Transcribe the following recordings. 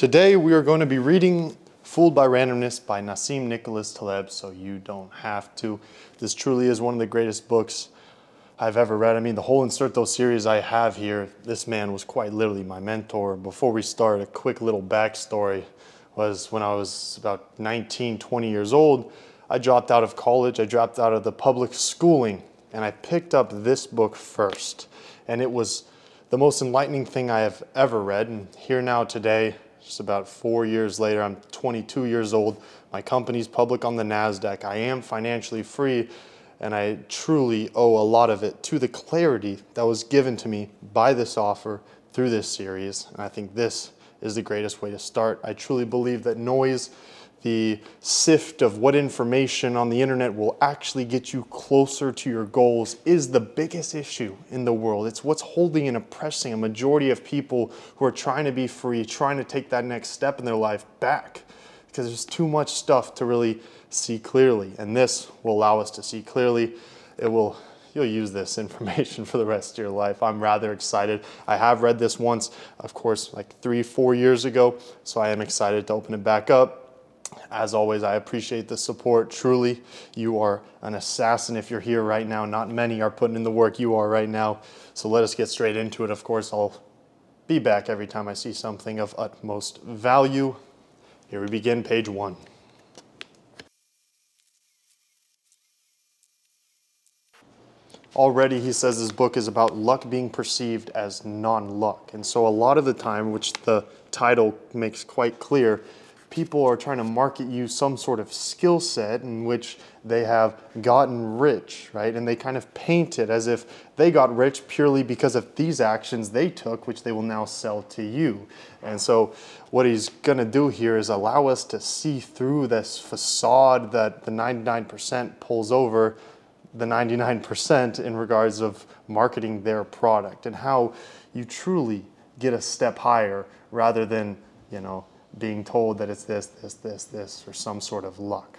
Today we are going to be reading Fooled by Randomness by Nassim Nicholas Taleb, so you don't have to. This truly is one of the greatest books I've ever read. I mean, the whole Inserto series I have here, this man was quite literally my mentor. Before we start, a quick little backstory was when I was about 19, 20 years old, I dropped out of college, I dropped out of the public schooling, and I picked up this book first. And it was the most enlightening thing I have ever read. And here now today, just about 4 years later, I'm 22 years old. My company's public on the NASDAQ. I am financially free, and I truly owe a lot of it to the clarity that was given to me by this offer through this series. And I think this is the greatest way to start. I truly believe that noise, the sift of what information on the internet will actually get you closer to your goals, is the biggest issue in the world. It's what's holding and oppressing a majority of people who are trying to be free, trying to take that next step in their life back, because there's too much stuff to really see clearly. And this will allow us to see clearly. You'll use this information for the rest of your life. I'm rather excited. I have read this once, of course, like 3-4 years ago, so I am excited to open it back up. As always, I appreciate the support. Truly, you are an assassin if you're here right now. Not many are putting in the work you are right now. So let us get straight into it. Of course, I'll be back every time I see something of utmost value. Here we begin, page one. Already, he says this book is about luck being perceived as non-luck. And so a lot of the time, which the title makes quite clear, people are trying to market you some sort of skill set in which they have gotten rich, right? And they kind of paint it as if they got rich purely because of these actions they took, which they will now sell to you. And so what he's gonna do here is allow us to see through this facade that the 99% pulls over the 99% in regards of marketing their product, and how you truly get a step higher rather than, you know, being told that it's this, this, this, this, or some sort of luck.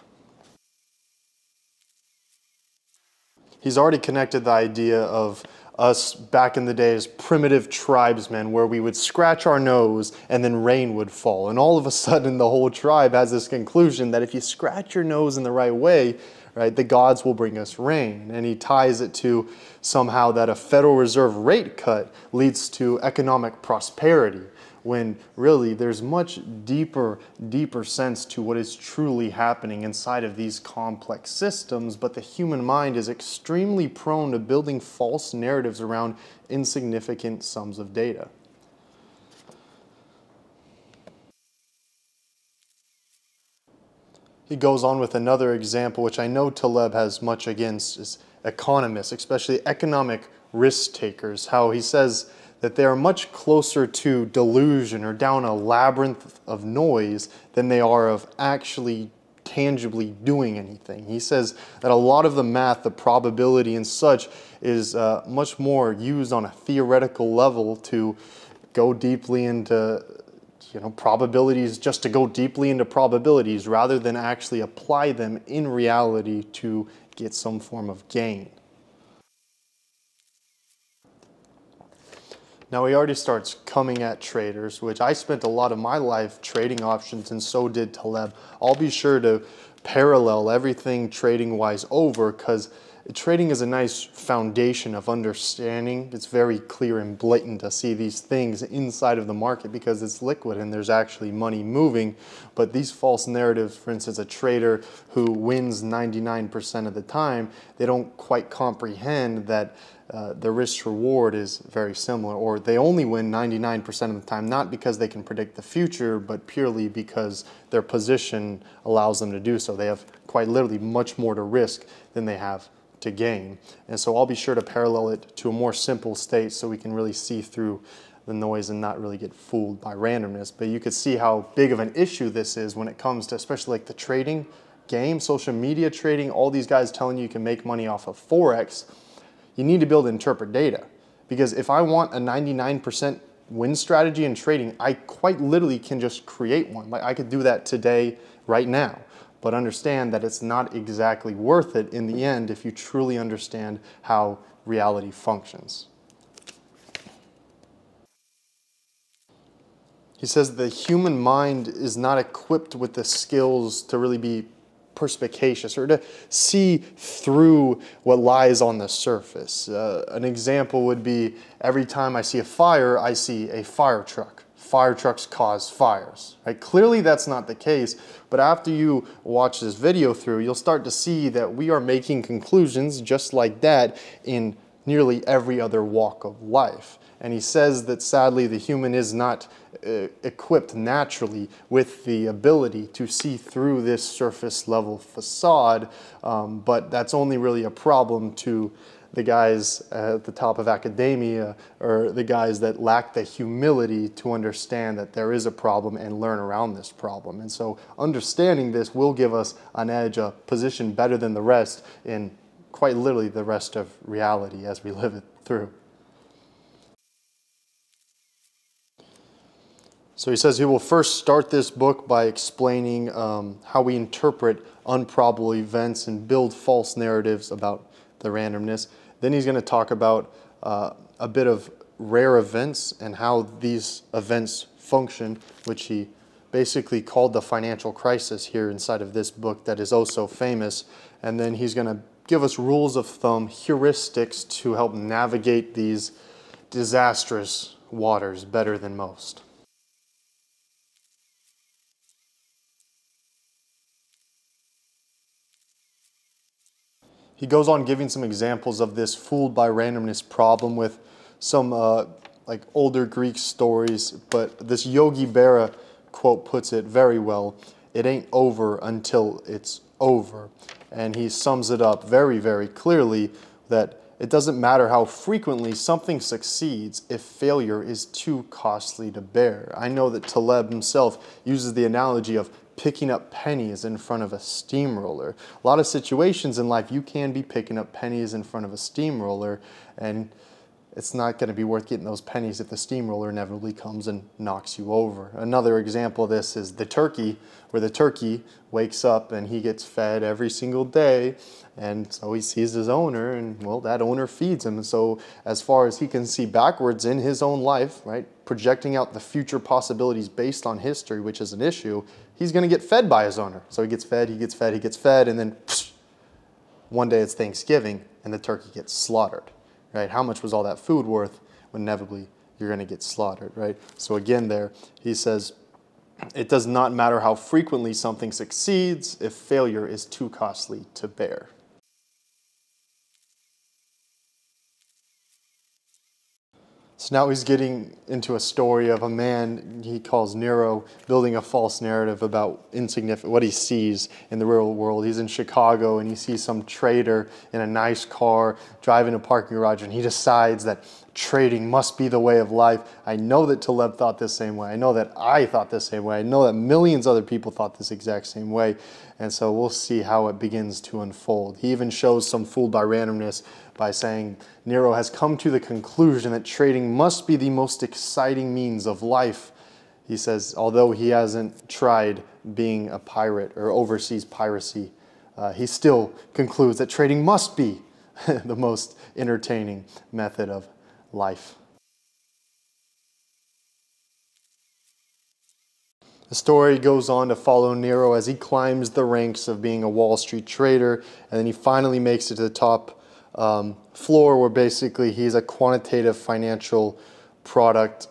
He's already connected the idea of us back in the day as primitive tribesmen, where we would scratch our nose and then rain would fall. And all of a sudden the whole tribe has this conclusion that if you scratch your nose in the right way, right, the gods will bring us rain. And he ties it to somehow that a Federal Reserve rate cut leads to economic prosperity, when really there's much deeper sense to what is truly happening inside of these complex systems. But the human mind is extremely prone to building false narratives around insignificant sums of data. He goes on with another example, which I know Taleb has much against, is economists, especially economic risk takers, how he says that they are much closer to delusion or down a labyrinth of noise than they are of actually tangibly doing anything. He says that a lot of the math, the probability and such, is much more used on a theoretical level to go deeply into, you know, probabilities, just to go deeply into probabilities, rather than actually apply them in reality to get some form of gain. Now he already starts coming at traders, which I spent a lot of my life trading options, and so did Taleb. I'll be sure to parallel everything trading-wise over, because trading is a nice foundation of understanding. It's very clear and blatant to see these things inside of the market because it's liquid and there's actually money moving. But these false narratives, for instance, a trader who wins 99% of the time, they don't quite comprehend that the risk reward is very similar, or they only win 99% of the time, not because they can predict the future, but purely because their position allows them to do so. They have quite literally much more to risk than they have to gain. And so I'll be sure to parallel it to a more simple state so we can really see through the noise and not really get fooled by randomness. But you could see how big of an issue this is when it comes to especially like the trading game, social media trading, all these guys telling you can make money off of Forex. You need to be able to interpret data, because if I want a 99% win strategy in trading, I quite literally can just create one. Like I could do that today, right now, but understand that it's not exactly worth it in the end if you truly understand how reality functions. He says the human mind is not equipped with the skills to really be perspicacious or to see through what lies on the surface. An example would be every time I see a fire, I see a fire truck. Fire trucks cause fires, right? Clearly that's not the case, but after you watch this video through, you'll start to see that we are making conclusions just like that in nearly every other walk of life. And he says that sadly the human is not equipped naturally with the ability to see through this surface level facade, but that's only really a problem to the guys at the top of academia or the guys that lack the humility to understand that there is a problem and learn around this problem. And so understanding this will give us an edge, a position better than the rest in quite literally the rest of reality as we live it through. So he says he will first start this book by explaining how we interpret improbable events and build false narratives about the randomness. Then he's going to talk about a bit of rare events and how these events function, which he basically called the financial crisis here inside of this book that is oh so famous. And then he's going to give us rules of thumb, heuristics to help navigate these disastrous waters better than most. He goes on giving some examples of this fooled by randomness problem with some like older Greek stories, but this Yogi Berra quote puts it very well. It ain't over until it's over. And he sums it up very, very clearly that it doesn't matter how frequently something succeeds if failure is too costly to bear. I know that Taleb himself uses the analogy of picking up pennies in front of a steamroller. A lot of situations in life, you can be picking up pennies in front of a steamroller, and it's not going to be worth getting those pennies if the steamroller inevitably comes and knocks you over. Another example of this is the turkey, where the turkey wakes up and he gets fed every single day, and so he sees his owner, and well, that owner feeds him. And so as far as he can see backwards in his own life, right, projecting out the future possibilities based on history, which is an issue, he's going to get fed by his owner. So he gets fed, he gets fed, he gets fed, and then psh, one day it's Thanksgiving and the turkey gets slaughtered, right? How much was all that food worth when inevitably you're going to get slaughtered, right? So again there, he says, it does not matter how frequently something succeeds if failure is too costly to bear. So now he's getting into a story of a man he calls Nero building a false narrative about insignificant what he sees in the real world. He's in Chicago and he sees some trader in a nice car driving a parking garage, and he decides that trading must be the way of life. I know that Taleb thought this same way. I know that I thought this same way. I know that millions of other people thought this exact same way. And so we'll see how it begins to unfold. He even shows some fooled by randomness by saying Nero has come to the conclusion that trading must be the most exciting means of life. He says, although he hasn't tried being a pirate or overseas piracy, he still concludes that trading must be the most entertaining method of life. The story goes on to follow Nero as he climbs the ranks of being a Wall Street trader, and then he finally makes it to the top floor, where basically he's a quantitative financial product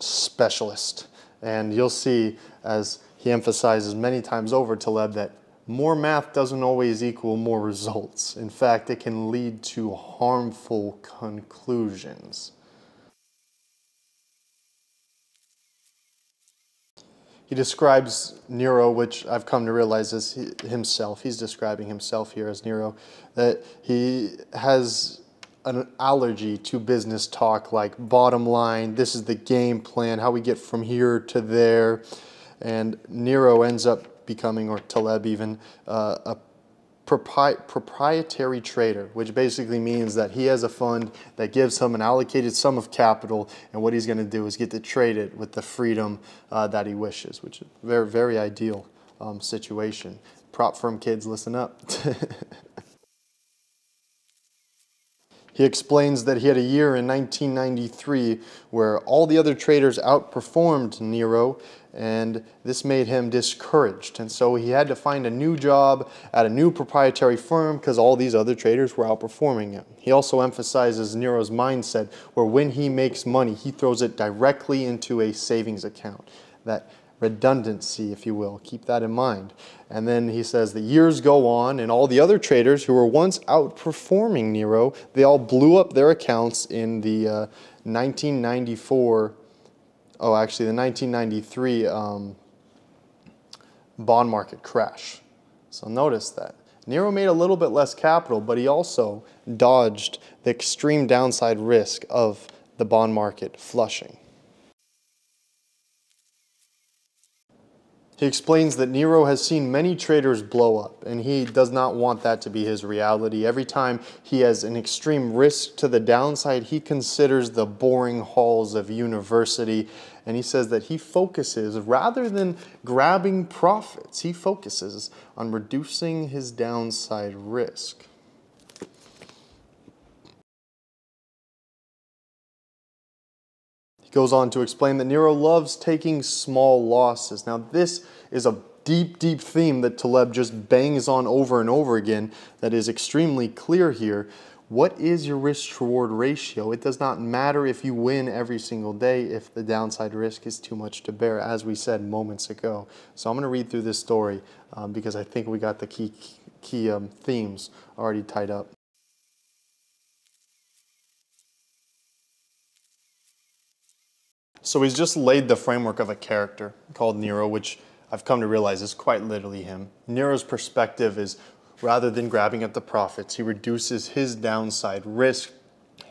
specialist. And you'll see, as he emphasizes many times over, Taleb, that more math doesn't always equal more results. In fact, it can lead to harmful conclusions. He describes Nero, which I've come to realize is himself. He's describing himself here as Nero, that he has an allergy to business talk, like bottom line, this is the game plan, how we get from here to there. And Nero ends up becoming, or Taleb even, a proprietary trader, which basically means that he has a fund that gives him an allocated sum of capital, and what he's going to do is get to trade it with the freedom that he wishes, which is a very, very ideal situation. Prop firm kids, listen up. He explains that he had a year in 1993 where all the other traders outperformed Nero, and this made him discouraged. And so he had to find a new job at a new proprietary firm because all these other traders were outperforming him. He also emphasizes Nero's mindset where when he makes money, he throws it directly into a savings account. That redundancy, if you will. Keep that in mind. And then he says the years go on and all the other traders who were once outperforming Nero, they all blew up their accounts in the 1993 bond market crash. So notice that. Nero made a little bit less capital, but he also dodged the extreme downside risk of the bond market flushing. He explains that Nero has seen many traders blow up, and he does not want that to be his reality. Every time he has an extreme risk to the downside, he considers the boring halls of university, and he says that he focuses, rather than grabbing profits, he focuses on reducing his downside risk. Goes on to explain that Nero loves taking small losses. Now this is a deep, deep theme that Taleb just bangs on over and over again that is extremely clear here. What is your risk-reward ratio? It does not matter if you win every single day if the downside risk is too much to bear, as we said moments ago. So I'm going to read through this story because I think we got the key themes already tied up. So he's just laid the framework of a character called Nero, which I've come to realize is quite literally him. Nero's perspective is rather than grabbing at the profits, he reduces his downside risk.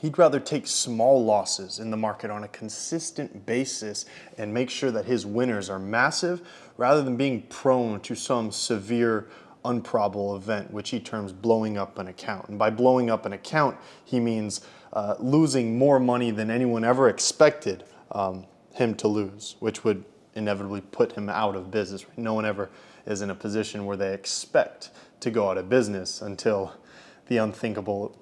He'd rather take small losses in the market on a consistent basis and make sure that his winners are massive rather than being prone to some severe improbable event, which he terms blowing up an account. And by blowing up an account, he means losing more money than anyone ever expected him to lose, which would inevitably put him out of business. No one ever is in a position where they expect to go out of business until the unthinkable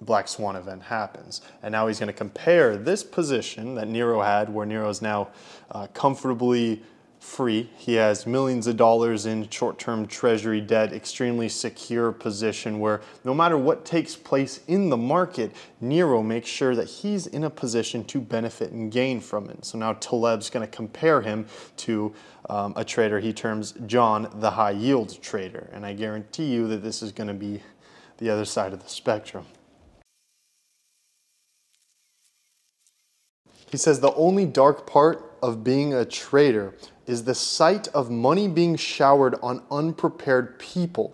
Black Swan event happens. And now he's going to compare this position that Nero had, where Nero is now comfortably free. He has millions of dollars in short-term treasury debt, extremely secure position where no matter what takes place in the market, Nero makes sure that he's in a position to benefit and gain from it. So now Taleb's going to compare him to a trader he terms John the High Yield Trader. And I guarantee you that this is going to be the other side of the spectrum. He says the only dark part of being a trader is the sight of money being showered on unprepared people.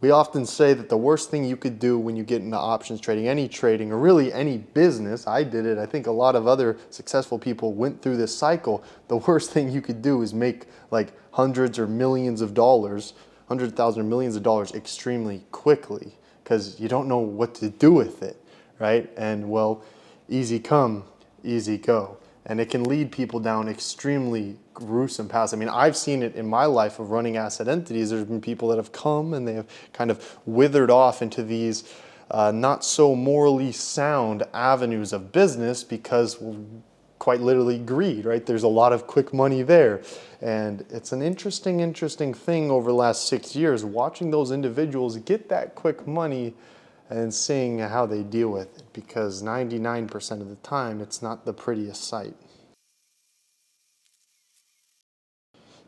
We often say that the worst thing you could do when you get into options trading, or really any business, I did it, I think a lot of other successful people went through this cycle, the worst thing you could do is make like hundreds or millions of dollars, $100,000 or millions extremely quickly, because you don't know what to do with it, right? And well, easy come, easy go. And it can lead people down extremely gruesome paths. I mean, I've seen it in my life of running asset entities. There's been people that have come and they have kind of withered off into these not so morally sound avenues of business because, well, quite literally greed, right? There's a lot of quick money there. And it's an interesting thing over the last 6 years, watching those individuals get that quick money and seeing how they deal with it, because 99% of the time, it's not the prettiest sight.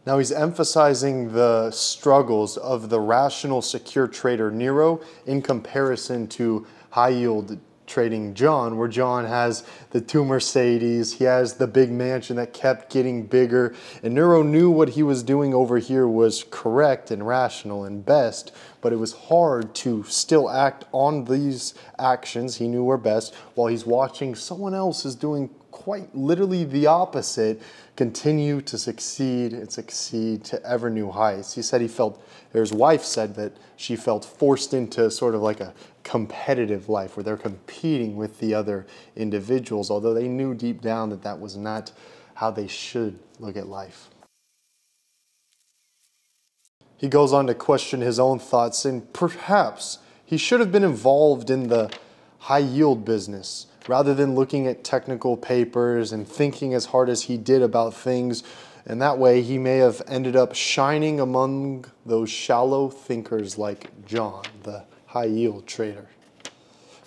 Now he's emphasizing the struggles of the rational, secure trader Nero in comparison to high-yield trading John, where John has the two Mercedes, he has the big mansion that kept getting bigger, and Nero knew what he was doing over here was correct and rational and best, but it was hard to still act on these actions he knew were best while he's watching someone else is doing quite literally the opposite, continue to succeed and succeed to ever new heights. He said he felt, or his wife said that she felt forced into sort of like a competitive life where they're competing with the other individuals, although they knew deep down that that was not how they should look at life. He goes on to question his own thoughts and perhaps He should have been involved in the high yield business rather than looking at technical papers and thinking as hard as he did about things. And that way he may have ended up shining among those shallow thinkers like John, the high yield trader.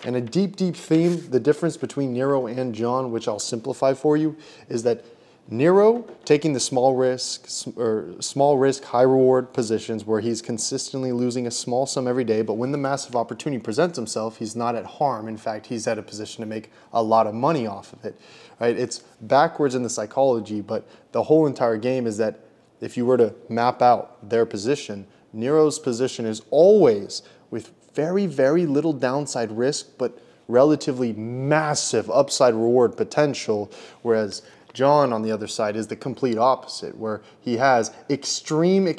And a deep, deep theme, the difference between Nero and John, which I'll simplify for you, is that Nero taking the small risk, high reward positions where he's consistently losing a small sum every day, but when the massive opportunity presents himself, he's not at harm. In fact, he's at a position to make a lot of money off of it, right? It's backwards in the psychology, but the whole entire game is that if you were to map out their position, Nero's position is always with very, very little downside risk, but relatively massive upside reward potential, whereas John on the other side is the complete opposite, where he has extreme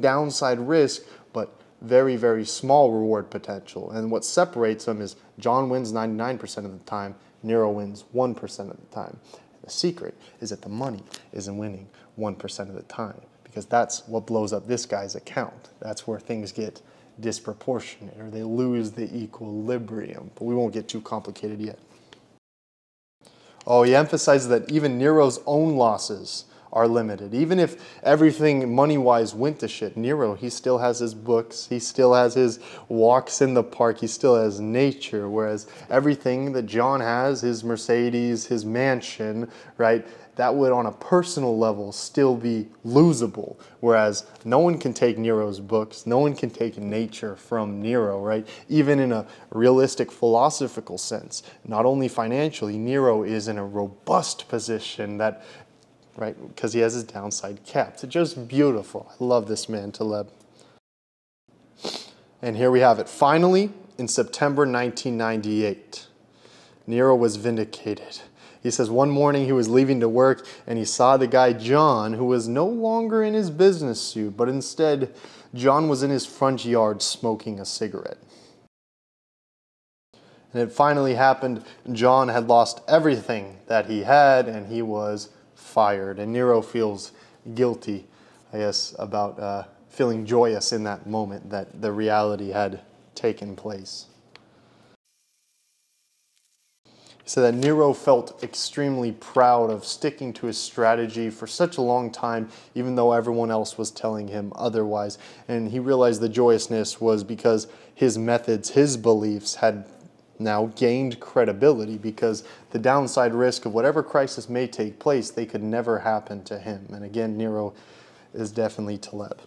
downside risk, but very, very small reward potential. And what separates them is John wins 99% of the time, Nero wins 1% of the time. And the secret is that the money isn't winning 1% of the time, because that's what blows up this guy's account. That's where things get disproportionate, or they lose the equilibrium. But we won't get too complicated yet. Oh, he emphasizes that even Nero's own losses are limited. Even if everything money-wise went to shit, Nero, he still has his books, he still has his walks in the park, he still has nature, whereas everything that John has, his Mercedes, his mansion, right, that would on a personal level still be losable, whereas no one can take Nero's books, no one can take nature from Nero, right? Even in a realistic philosophical sense, not only financially, Nero is in a robust position that, right, because he has his downside capped. It's just beautiful. I love this man, Taleb. And here we have it. Finally, in September 1998, Nero was vindicated. He says one morning he was leaving to work and he saw the guy John, who was no longer in his business suit, but instead John was in his front yard smoking a cigarette. And it finally happened. John had lost everything that he had and he was fired. And Nero feels guilty, I guess, about feeling joyous in that moment that the reality had taken place. So that Nero felt extremely proud of sticking to his strategy for such a long time, even though everyone else was telling him otherwise. And he realized the joyousness was because his methods, his beliefs had now gained credibility, because the downside risk of whatever crisis may take place, they could never happen to him. And again, Nero is definitely Taleb.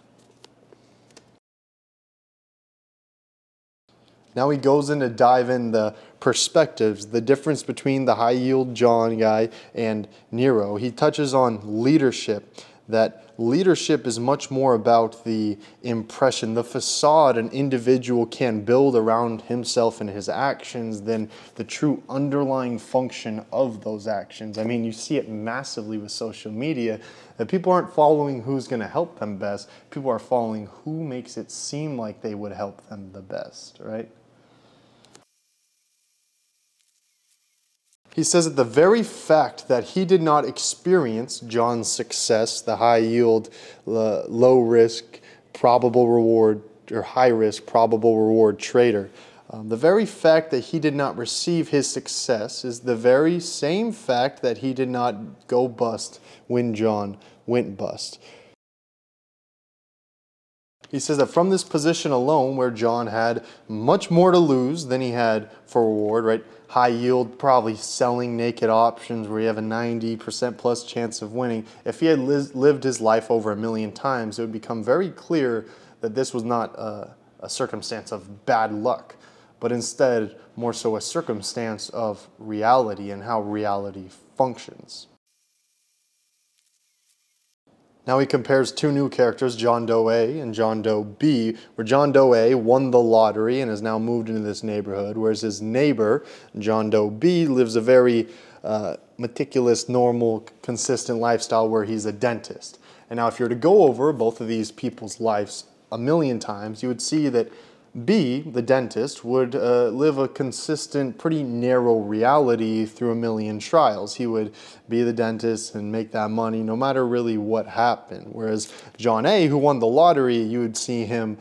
Now he goes in to dive in the perspectives, the difference between the high yield John guy and Nero. He touches on leadership, that leadership is much more about the impression, the facade an individual can build around himself and his actions than the true underlying function of those actions. I mean, you see it massively with social media, that people aren't following who's going to help them best. People are following who makes it seem like they would help them the best, right? He says that the very fact that he did not experience John's success, the high yield, low risk, probable reward, or high risk, probable reward trader, the very fact that he did not receive his success is the very same fact that he did not go bust when John went bust. He says that from this position alone, where John had much more to lose than he had for reward, right? High yield, probably selling naked options where you have a 90% plus chance of winning. If he had lived his life over 1,000,000 times, it would become very clear that this was not a circumstance of bad luck, but instead more so a circumstance of reality and how reality functions. Now he compares two new characters, John Doe A and John Doe B, where John Doe A won the lottery and has now moved into this neighborhood, whereas his neighbor, John Doe B, lives a very meticulous, normal, consistent lifestyle where he's a dentist. And now if you were to go over both of these people's lives 1,000,000 times, you would see that B, the dentist, would live a consistent, pretty narrow reality through a million trials. He would be the dentist and make that money no matter really what happened. Whereas John A, who won the lottery, you would see him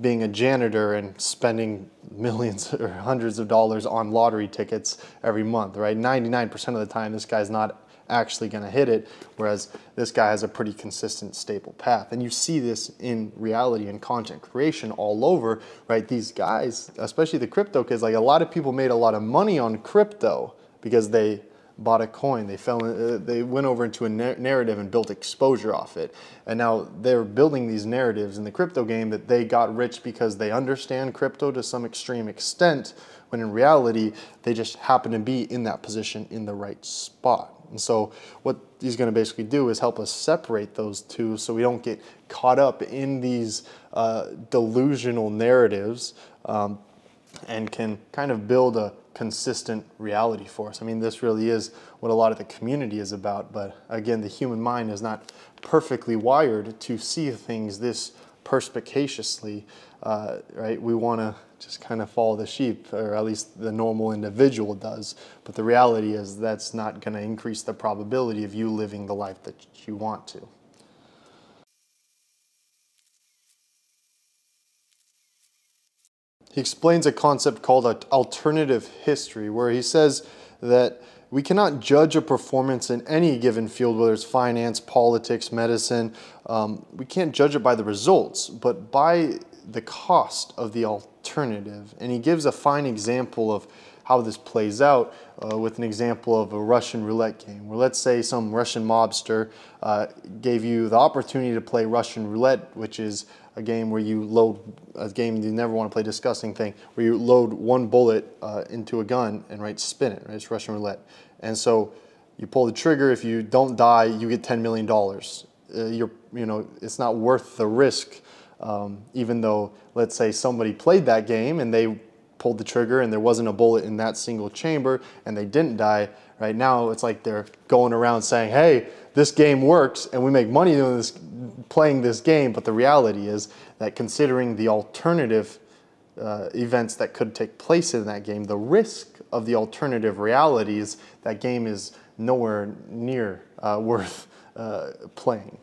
being a janitor and spending millions or hundreds of dollars on lottery tickets every month, right? 99% of the time, this guy's not actually going to hit it, whereas this guy has a pretty consistent, stable path. And you see this in reality and content creation all over, right? These guys, especially the crypto kids, like a lot of people made a lot of money on crypto because they bought a coin, they fell, they went over into a narrative and built exposure off it. And now they're building these narratives in the crypto game that they got rich because they understand crypto to some extreme extent, when in reality, they just happen to be in that position in the right spot. And so what he's going to basically do is help us separate those two so we don't get caught up in these delusional narratives and can kind of build a consistent reality for us. I mean, this really is what a lot of the community is about. But again, the human mind is not perfectly wired to see things this perspicaciously, right? We want to just kind of follow the sheep, or at least the normal individual does. But the reality is that's not going to increase the probability of you living the life that you want to. He explains a concept called alternative history, where he says that we cannot judge a performance in any given field, whether it's finance, politics, medicine. We can't judge it by the results, but by the cost of the alternative. And he gives a fine example of how this plays out with an example of a Russian roulette game, where let's say some Russian mobster gave you the opportunity to play Russian roulette, which is a game where you load, a game you never want to play, disgusting thing, where you load one bullet into a gun and right spin it, right? It's Russian roulette. And so you pull the trigger, if you don't die, you get $10 million. You know, it's not worth the risk. Even though, let's say somebody played that game and they pulled the trigger and there wasn't a bullet in that single chamber and they didn't die, right now it's like they're going around saying, hey, this game works and we make money doing this, playing this game. But the reality is that considering the alternative events that could take place in that game, the risk of the alternative realities, that game is nowhere near worth playing.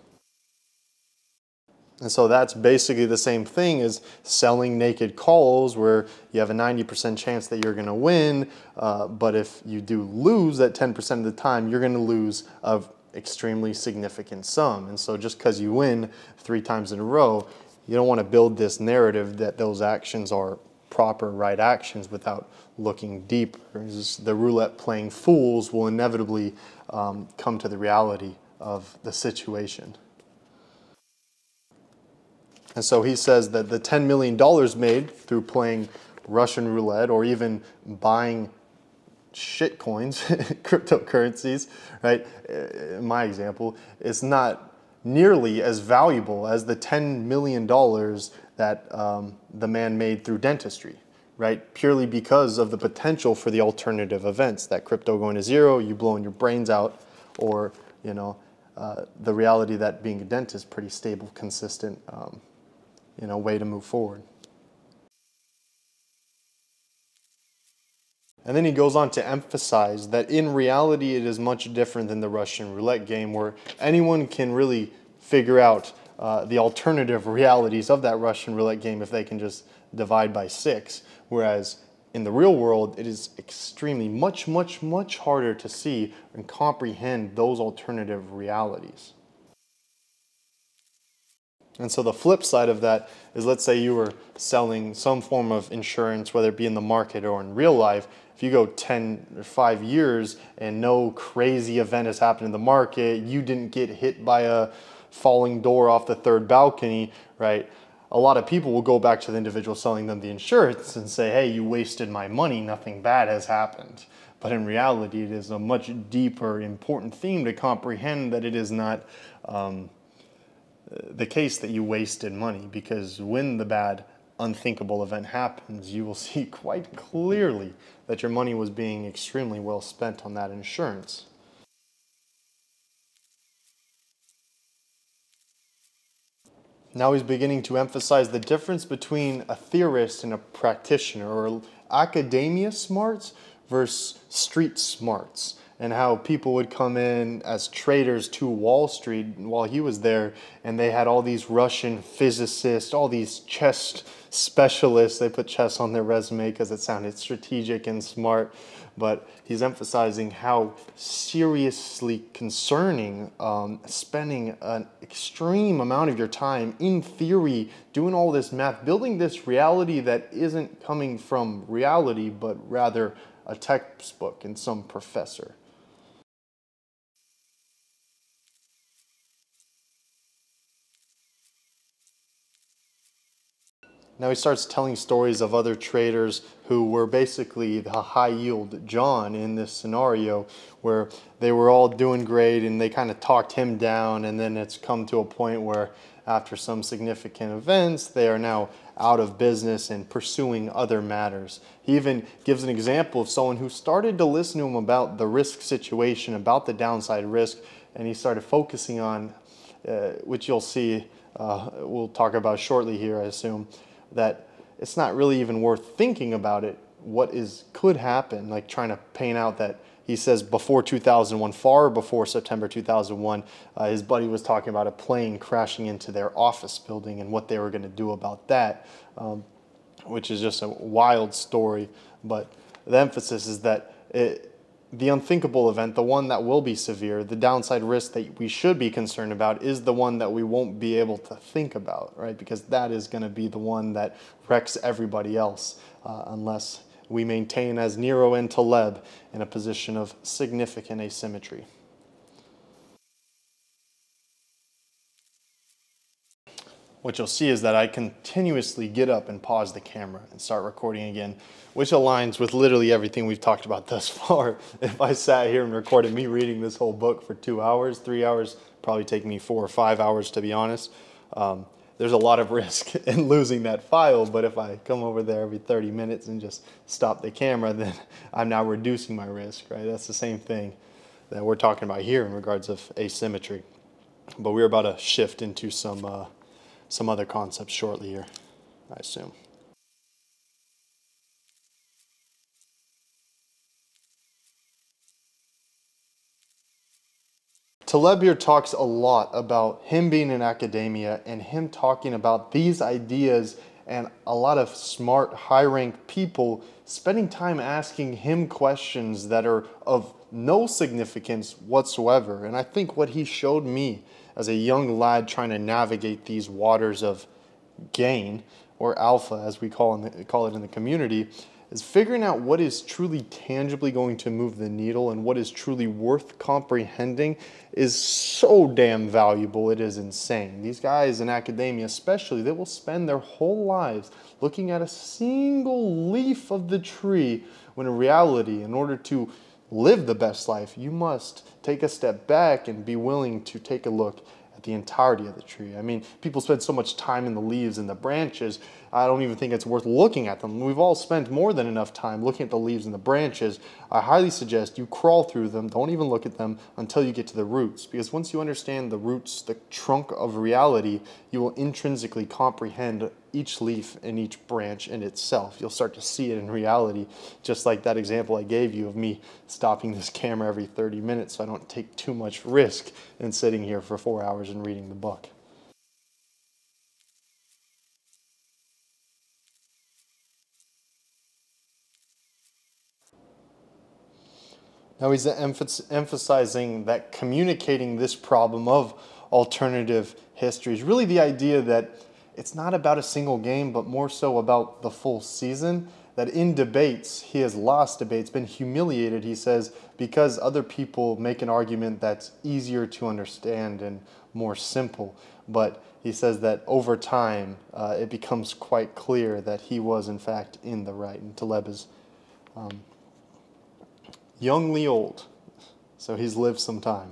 And so that's basically the same thing as selling naked calls, where you have a 90% chance that you're going to win. But if you do lose that 10% of the time, you're going to lose an extremely significant sum. And so just because you win 3 times in a row, you don't want to build this narrative that those actions are proper, right actions without looking deep. The roulette playing fools will inevitably come to the reality of the situation. And so he says that the $10 million made through playing Russian roulette or even buying shit coins, cryptocurrencies, right? In my example, it's not nearly as valuable as the $10 million that the man made through dentistry, right? Purely because of the potential for the alternative events, that crypto going to zero, you blowing your brains out, or, you know, the reality that being a dentist, pretty stable, consistent, you know, way to move forward. And then he goes on to emphasize that in reality it is much different than the Russian roulette game, where anyone can really figure out the alternative realities of that Russian roulette game if they can just divide by 6, whereas in the real world, it is extremely much harder to see and comprehend those alternative realities. And so the flip side of that is, let's say you were selling some form of insurance, whether it be in the market or in real life. If you go 10 or 5 years and no crazy event has happened in the market, you didn't get hit by a falling door off the 3rd balcony, right? A lot of people will go back to the individual selling them the insurance and say, hey, you wasted my money, nothing bad has happened. But in reality, it is a much deeper, important theme to comprehend that it is not the case that you wasted money, because when the bad, unthinkable event happens, you will see quite clearly that your money was being extremely well spent on that insurance. Now he's beginning to emphasize the difference between a theorist and a practitioner, or academia smarts versus street smarts, and how people would come in as traders to Wall Street while he was there, and they had all these Russian physicists, all these chess specialists. They put chess on their resume because it sounded strategic and smart, but he's emphasizing how seriously concerning spending an extreme amount of your time in theory, doing all this math, building this reality that isn't coming from reality, but rather a textbook and some professor. Now he starts telling stories of other traders who were basically the high yield John in this scenario, where they were all doing great and they kind of talked him down, and then it's come to a point where after some significant events, they are now out of business and pursuing other matters. He even gives an example of someone who started to listen to him about the risk situation, about the downside risk, and he started focusing on, which you'll see, we'll talk about shortly here, I assume, that it's not really even worth thinking about it, what is could happen, like trying to paint out that he says before 2001, far before September 2001, his buddy was talking about a plane crashing into their office building and what they were going to do about that, which is just a wild story. But the emphasis is that the unthinkable event, the one that will be severe, the downside risk that we should be concerned about, is the one that we won't be able to think about, right? Because that is going to be the one that wrecks everybody else, unless we maintain, as Nero and Taleb, in a position of significant asymmetry. What you'll see is that I continuously get up and pause the camera and start recording again, which aligns with literally everything we've talked about thus far. If I sat here and recorded me reading this whole book for 2 hours, 3 hours, probably take me 4 or 5 hours to be honest. There's a lot of risk in losing that file, but if I come over there every 30 minutes and just stop the camera, then I'm now reducing my risk, right? That's the same thing that we're talking about here in regards of asymmetry. But we're about to shift into some other concepts shortly here, I assume. Taleb here talks a lot about him being in academia and him talking about these ideas, and a lot of smart, high-ranked people spending time asking him questions that are of no significance whatsoever. And I think what he showed me as a young lad trying to navigate these waters of gain, or alpha as we call it in the community, is figuring out what is truly tangibly going to move the needle and what is truly worth comprehending is so damn valuable, it is insane. These guys in academia especially, they will spend their whole lives looking at a single leaf of the tree, when in reality, in order to live the best life, you must take a step back and be willing to take a look the entirety of the tree. I mean, people spend so much time in the leaves and the branches, I don't even think it's worth looking at them. We've all spent more than enough time looking at the leaves and the branches. I highly suggest you crawl through them, don't even look at them until you get to the roots, because once you understand the roots, the trunk of reality, you will intrinsically comprehend each leaf and each branch in itself. You'll start to see it in reality, just like that example I gave you of me stopping this camera every 30 minutes so I don't take too much risk in sitting here for 4 hours and reading the book. Now he's emphasizing that communicating this problem of alternative history is really the idea that it's not about a single game, but more so about the full season. That in debates, he has lost debates, been humiliated, he says, because other people make an argument that's easier to understand and more simple. But he says that over time, it becomes quite clear that he was, in fact, in the right. And Taleb is youngly old, so he's lived some time.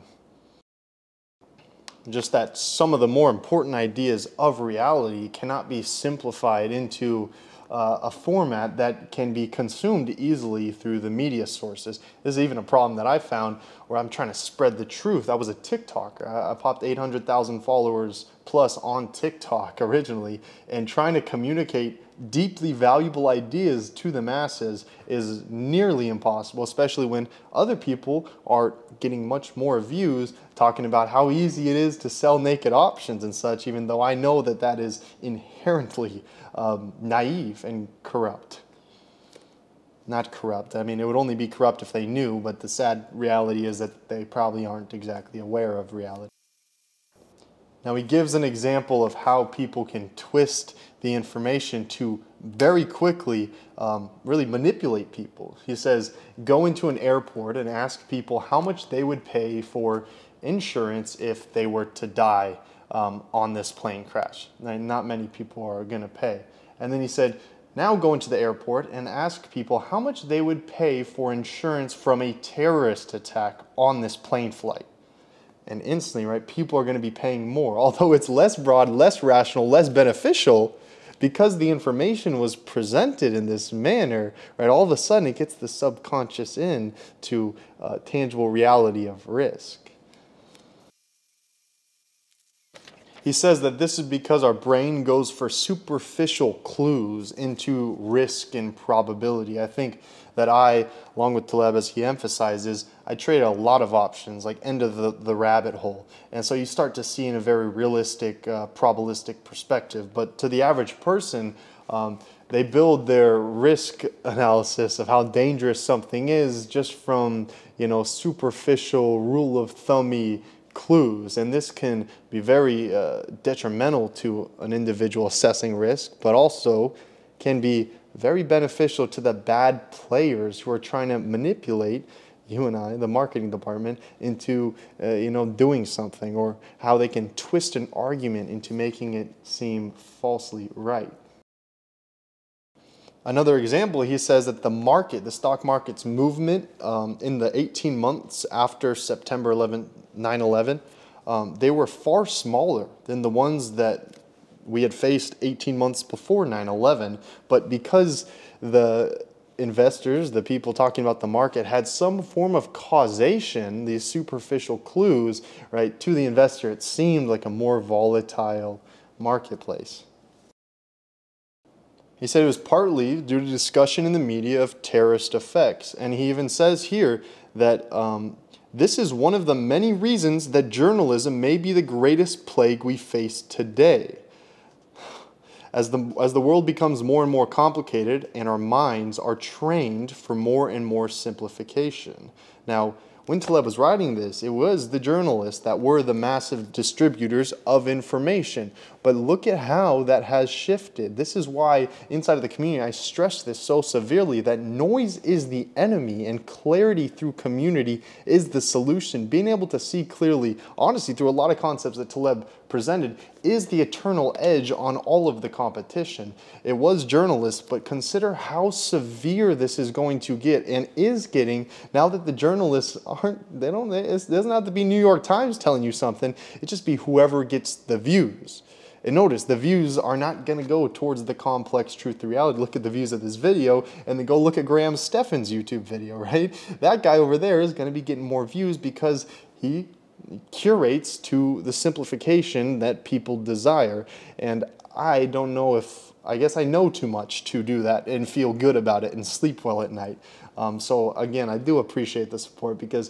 Just that some of the more important ideas of reality cannot be simplified into a format that can be consumed easily through the media sources. This is even a problem that I found where I'm trying to spread the truth. I was a TikToker. I popped 800,000 followers plus on TikTok originally, and trying to communicate deeply valuable ideas to the masses is nearly impossible, especially when other people are getting much more views talking about how easy it is to sell naked options and such, even though I know that that is inherently naive and corrupt. Not corrupt. I mean, it would only be corrupt if they knew, but the sad reality is that they probably aren't exactly aware of reality. Now, he gives an example of how people can twist the information to very quickly really manipulate people. He says, go into an airport and ask people how much they would pay for insurance if they were to die on this plane crash. Now, not many people are going to pay. And then he said, now go into the airport and ask people how much they would pay for insurance from a terrorist attack on this plane flight. And instantly, right, people are going to be paying more, although it's less broad, less rational, less beneficial, because the information was presented in this manner, right? All of a sudden, it gets the subconscious in to tangible reality of risk. He says that this is because our brain goes for superficial clues into risk and probability. I think that I, along with Taleb, as he emphasizes, I trade a lot of options, like end of the rabbit hole. And so you start to see in a very realistic, probabilistic perspective. But to the average person, they build their risk analysis of how dangerous something is just from, you know, superficial rule of thumb-y clues. And this can be very detrimental to an individual assessing risk, but also can be very beneficial to the bad players who are trying to manipulate you and I, the marketing department, into doing something, or how they can twist an argument into making it seem falsely right. Another example, he says that the market, the stock market's movement in the 18 months after September 11, 9/11, they were far smaller than the ones that we had faced 18 months before 9/11, but because the investors, the people talking about the market, had some form of causation, these superficial clues, right, to the investor, it seemed like a more volatile marketplace. He said it was partly due to discussion in the media of terrorist effects, and he even says here that this is one of the many reasons that journalism may be the greatest plague we face today. As the world becomes more and more complicated and our minds are trained for more and more simplification. Now, when Taleb was writing this, it was the journalists that were the massive distributors of information. But look at how that has shifted. This is why inside of the community, I stress this so severely, that noise is the enemy and clarity through community is the solution. Being able to see clearly, honestly, through a lot of concepts that Taleb presented, is the eternal edge on all of the competition. It was journalists, but consider how severe this is going to get and is getting now that the journalists aren't, it doesn't have to be New York Times telling you something, it just be whoever gets the views. And notice, the views are not going to go towards the complex truth to reality. Look at the views of this video, and then go look at Graham Stephan's YouTube video, right? That guy over there is going to be getting more views because he curates to the simplification that people desire. And I don't know if, I guess I know too much to do that and feel good about it and sleep well at night. So again, I do appreciate the support, because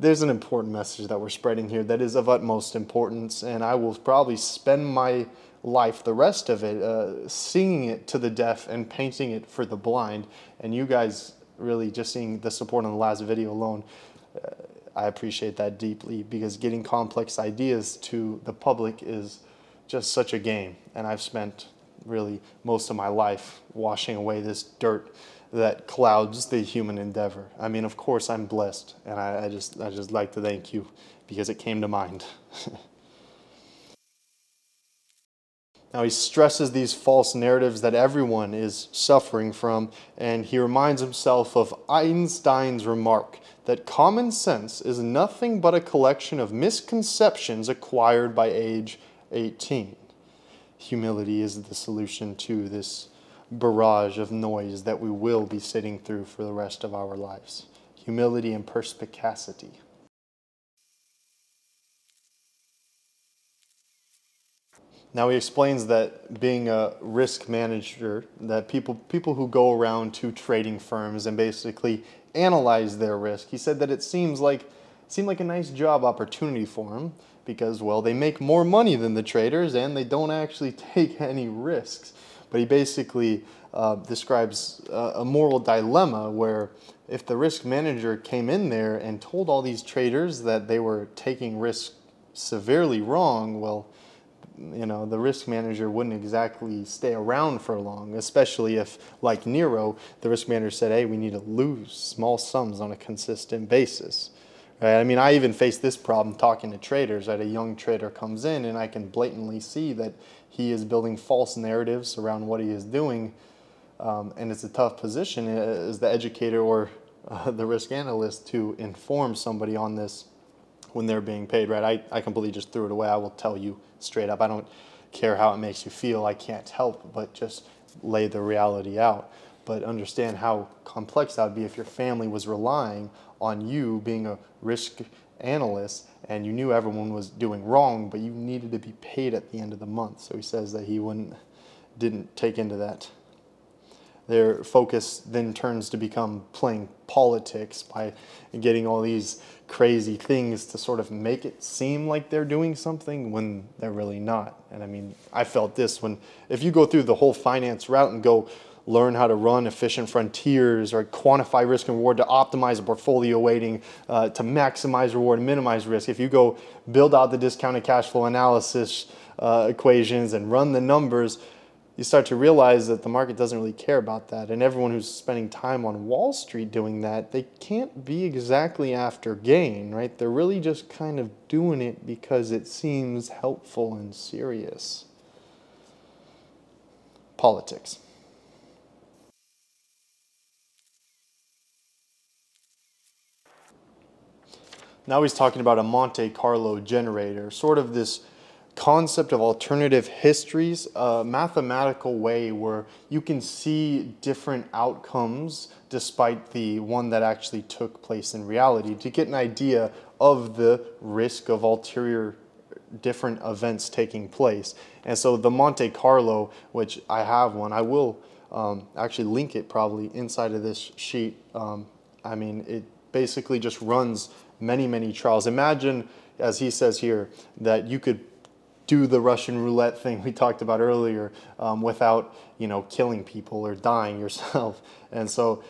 there's an important message that we're spreading here that is of utmost importance, and I will probably spend my life, the rest of it, singing it to the deaf and painting it for the blind. And you guys really just seeing the support on the last video alone, I appreciate that deeply, because getting complex ideas to the public is just such a game. And I've spent really most of my life washing away this dirt that clouds the human endeavor. I mean, of course, I'm blessed, and I just like to thank you, because it came to mind. Now, he stresses these false narratives that everyone is suffering from, and he reminds himself of Einstein's remark that common sense is nothing but a collection of misconceptions acquired by age 18. Humility is the solution to this barrage of noise that we will be sitting through for the rest of our lives. Humility and perspicacity. Now he explains that being a risk manager, that people who go around to trading firms and basically analyze their risk, he said that it seemed like a nice job opportunity for him because, well, they make more money than the traders and they don't actually take any risks. But he basically describes a moral dilemma where if the risk manager came in there and told all these traders that they were taking risks severely wrong, well, you know, the risk manager wouldn't exactly stay around for long, especially if, like Nero, the risk manager said, hey, we need to lose small sums on a consistent basis. Right? I mean, I even face this problem talking to traders. Right? A young trader comes in and I can blatantly see that he is building false narratives around what he is doing, and it's a tough position as the educator or the risk analyst to inform somebody on this when they're being paid, right? I completely just threw it away. I will tell you straight up. I don't care how it makes you feel. I can't help but just lay the reality out. But understand how complex that would be if your family was relying on you being a risk analyst and you knew everyone was doing wrong, but you needed to be paid at the end of the month. So he says that he didn't take into that. Their focus then turns to become playing politics by getting all these crazy things to sort of make it seem like they're doing something when they're really not. And I mean, I felt this when, if you go through the whole finance route and go learn how to run efficient frontiers or quantify risk and reward to optimize a portfolio weighting, to maximize reward and minimize risk, if you go build out the discounted cash flow analysis equations and run the numbers, you start to realize that the market doesn't really care about that. And everyone who's spending time on Wall Street doing that, they can't be exactly after gain, right? They're really just kind of doing it because it seems helpful and serious. Politics. Now he's talking about a Monte Carlo generator, sort of this concept of alternative histories, a mathematical way where you can see different outcomes despite the one that actually took place in reality to get an idea of the risk of ulterior different events taking place. And so the Monte Carlo, which I have one, I will actually link it probably inside of this sheet. I mean, it basically just runs many, many trials. Imagine, as he says here, that you could do the Russian roulette thing we talked about earlier without, you know, killing people or dying yourself. And so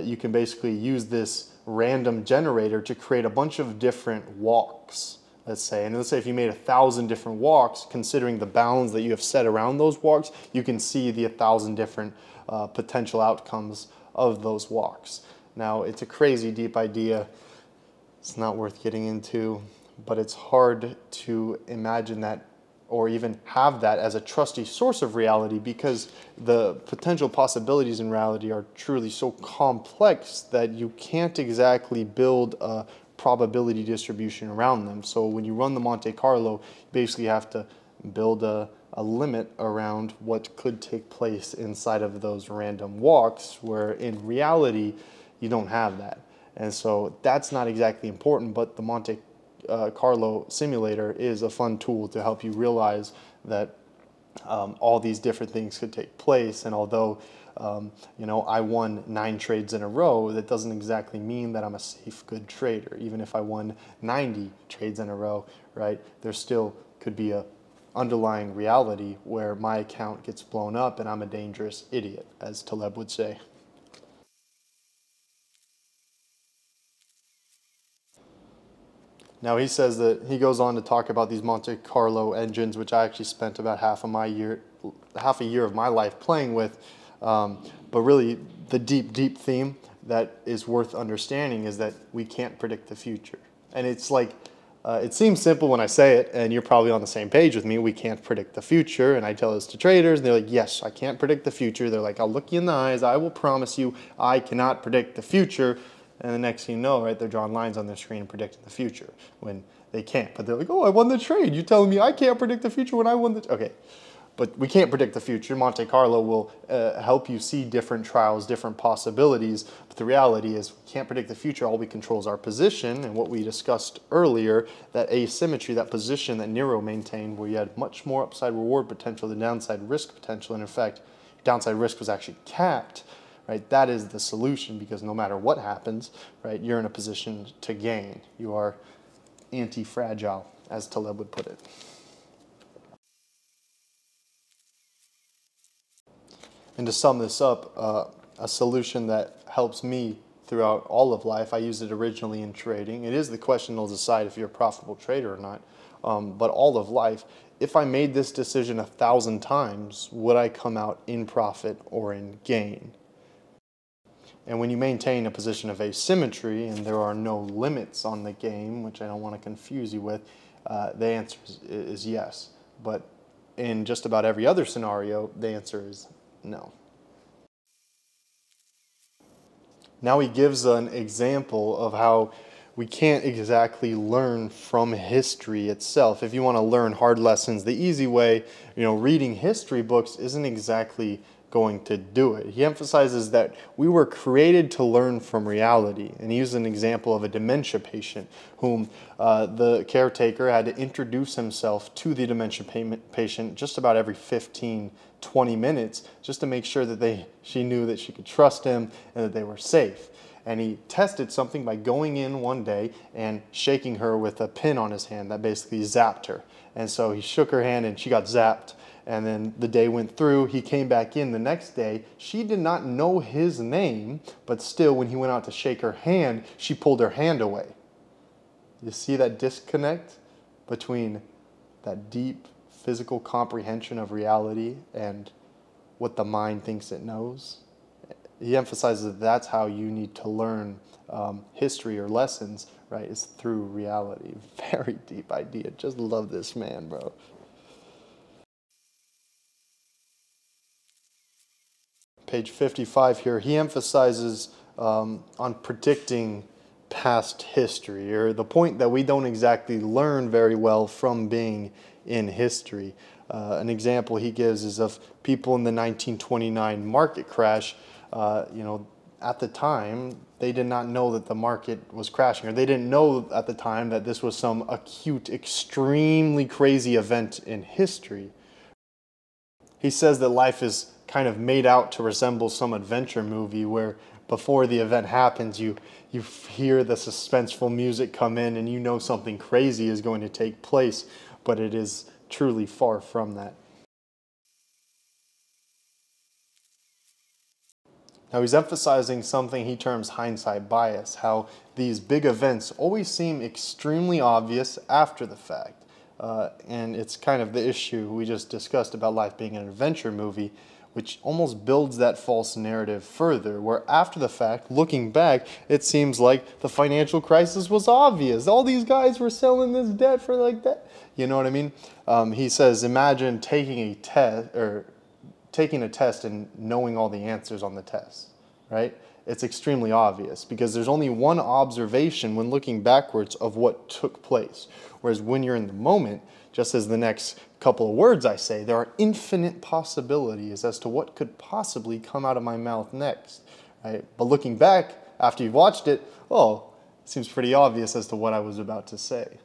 you can basically use this random generator to create a bunch of different walks, let's say. And let's say if you made 1,000 different walks, considering the bounds that you have set around those walks, you can see the 1,000 different potential outcomes of those walks. Now, it's a crazy deep idea. It's not worth getting into, but it's hard to imagine that or even have that as a trusty source of reality because the potential possibilities in reality are truly so complex that you can't exactly build a probability distribution around them. So when you run the Monte Carlo, you basically have to build a limit around what could take place inside of those random walks, where in reality, you don't have that. And so that's not exactly important, but the Monte Carlo simulator is a fun tool to help you realize that all these different things could take place. And although you know, I won 9 trades in a row, that doesn't exactly mean that I'm a safe, good trader. Even if I won 90 trades in a row, right, there still could be a underlying reality where my account gets blown up and I'm a dangerous idiot, as Taleb would say. Now he says that he goes on to talk about these Monte Carlo engines, which I actually spent about half a year of my life playing with. But really, the deep theme that is worth understanding is that we can't predict the future. And it's like, it seems simple when I say it, and you're probably on the same page with me. We can't predict the future, and I tell this to traders, and they're like, yes, I can't predict the future. They're like, I'll look you in the eyes. I will promise you I cannot predict the future. And the next thing you know, right, they're drawing lines on their screen and predicting the future when they can't. But they're like, oh, I won the trade. You're telling me I can't predict the future when I won the... Okay. but we can't predict the future. Monte Carlo will help you see different trials, different possibilities, but the reality is we can't predict the future. All we control is our position, and what we discussed earlier, that asymmetry, that position that Nero maintained, where you had much more upside reward potential than downside risk potential, and in fact, downside risk was actually capped. Right? That is the solution, because no matter what happens, right, you're in a position to gain. You are anti-fragile, as Taleb would put it. And to sum this up, a solution that helps me throughout all of life, I used it originally in trading. It is the question that will decide if you're a profitable trader or not, but all of life, if I made this decision 1,000 times, would I come out in profit or in gain? And when you maintain a position of asymmetry and there are no limits on the game, which I don't want to confuse you with, the answer is yes. But in just about every other scenario, the answer is no. Now he gives an example of how we can't exactly learn from history itself. If you want to learn hard lessons the easy way, you know, reading history books isn't exactly going to do it. He emphasizes that we were created to learn from reality, and he used an example of a dementia patient whom the caretaker had to introduce himself to the dementia patient just about every 15-20 minutes just to make sure that she knew that she could trust him and that they were safe. And he tested something by going in one day and shaking her with a pin on his hand that basically zapped her. And so he shook her hand and she got zapped. And then the day went through, he came back in the next day. She did not know his name, but still when he went out to shake her hand, she pulled her hand away. You see that disconnect between that deep physical comprehension of reality and what the mind thinks it knows? He emphasizes that that's how you need to learn history or lessons, right? It's through reality. Very deep idea. Just love this man, bro. Page 55 here, he emphasizes on predicting past history, or the point that we don't exactly learn very well from being in history. An example he gives is of people in the 1929 market crash. You know, at the time, they did not know that the market was crashing, or they didn't know at the time that this was some acute, extremely crazy event in history. He says that life is kind of made out to resemble some adventure movie where before the event happens, you hear the suspenseful music come in and you know something crazy is going to take place, but it is truly far from that. Now he's emphasizing something he terms hindsight bias, how these big events always seem extremely obvious after the fact. And it's kind of the issue we just discussed about life being an adventure movie, which almost builds that false narrative further, where after the fact, looking back, it seems like the financial crisis was obvious. All these guys were selling this debt for like that. You know what I mean? He says, imagine taking a test and knowing all the answers on the test, right? It's extremely obvious because there's only one observation when looking backwards of what took place. Whereas when you're in the moment, just as the next couple of words I say, there are infinite possibilities as to what could possibly come out of my mouth next. Right? But looking back, after you've watched it, oh, it seems pretty obvious as to what I was about to say.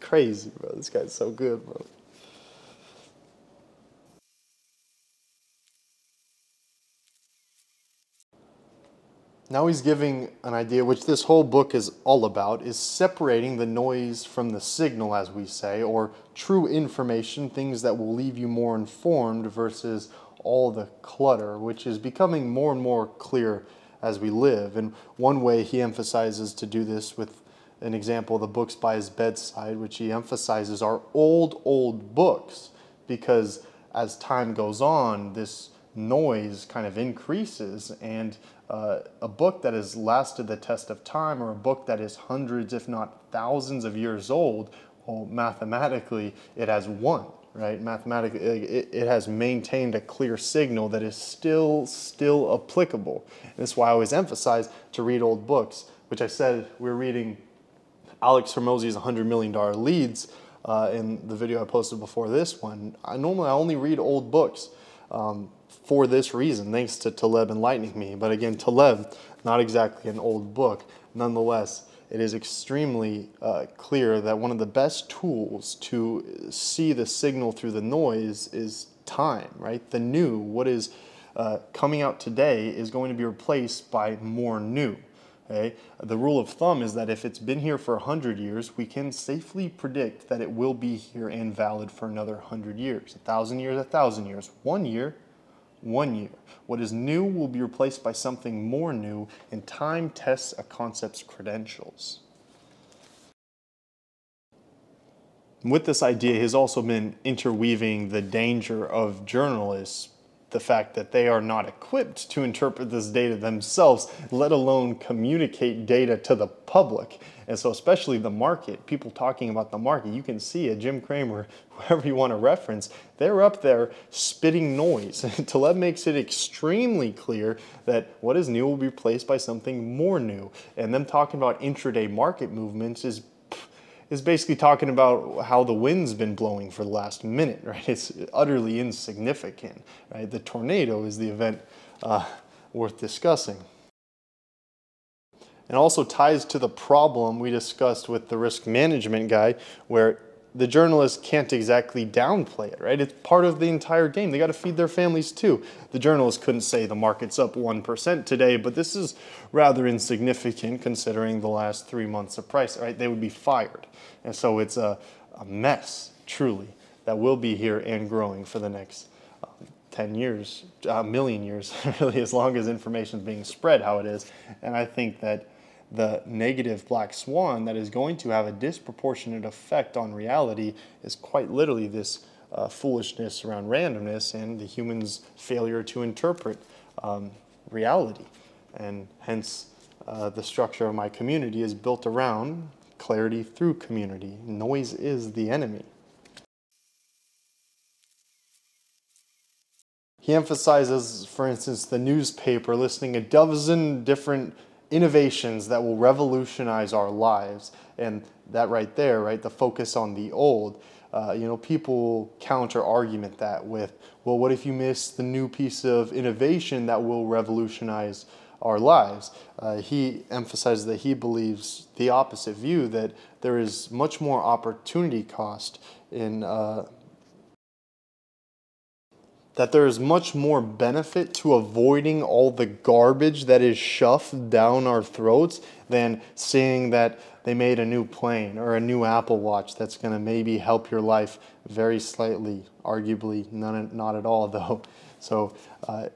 Crazy, bro. This guy's so good, bro. Now he's giving an idea, which this whole book is all about, is separating the noise from the signal, as we say, or true information, things that will leave you more informed versus all the clutter, which is becoming more and more clear as we live. And one way he emphasizes to do this with an example of the books by his bedside, which he emphasizes are old, old books, because as time goes on, this noise kind of increases, and a book that has lasted the test of time, or a book that is hundreds if not thousands of years old, well, mathematically it has won, right? Mathematically it has maintained a clear signal that is still applicable. And that's why I always emphasize to read old books, which I said we're reading Alex Hormozzi's $100 Million Leads in the video I posted before this one. Normally I only read old books for this reason, thanks to Taleb enlightening me. But again, Taleb, not exactly an old book. Nonetheless, it is extremely clear that one of the best tools to see the signal through the noise is time, right? The new, what is coming out today is going to be replaced by more new. Okay? The rule of thumb is that if it's been here for 100 years, we can safely predict that it will be here and valid for another 100 years, 1,000 years, 1,000 years, 1 year, 1 year. What is new will be replaced by something more new, and time tests a concept's credentials. With this idea, he has also been interweaving the danger of journalists, the fact that they are not equipped to interpret this data themselves, let alone communicate data to the public. And so especially the market, people talking about the market, you can see a Jim Cramer, whoever you want to reference, they're up there spitting noise. Taleb makes it extremely clear that what is new will be replaced by something more new. And them talking about intraday market movements is basically talking about how the wind's been blowing for the last minute, right? It's utterly insignificant, right? The tornado is the event worth discussing. And also ties to the problem we discussed with the risk management guy, where the journalists can't exactly downplay it, right? It's part of the entire game. They got to feed their families too. The journalists couldn't say the market's up 1% today, but this is rather insignificant considering the last 3 months of price, right? They would be fired. And so it's a mess, truly, that will be here and growing for the next 10 years, a million years, really, as long as information is being spread how it is. And I think that the negative black swan that is going to have a disproportionate effect on reality is quite literally this foolishness around randomness and the human's failure to interpret reality. And hence, the structure of my community is built around clarity through community. Noise is the enemy. He emphasizes, for instance, the newspaper listing a dozen different innovations that will revolutionize our lives, and that right there, right, the focus on the old, you know, people counter argument that with, well, what if you miss the new piece of innovation that will revolutionize our lives? He emphasizes that he believes the opposite view, that there is much more opportunity cost in that there is much more benefit to avoiding all the garbage that is shoved down our throats than seeing that they made a new plane or a new Apple Watch that's going to maybe help your life very slightly, arguably not at all though. So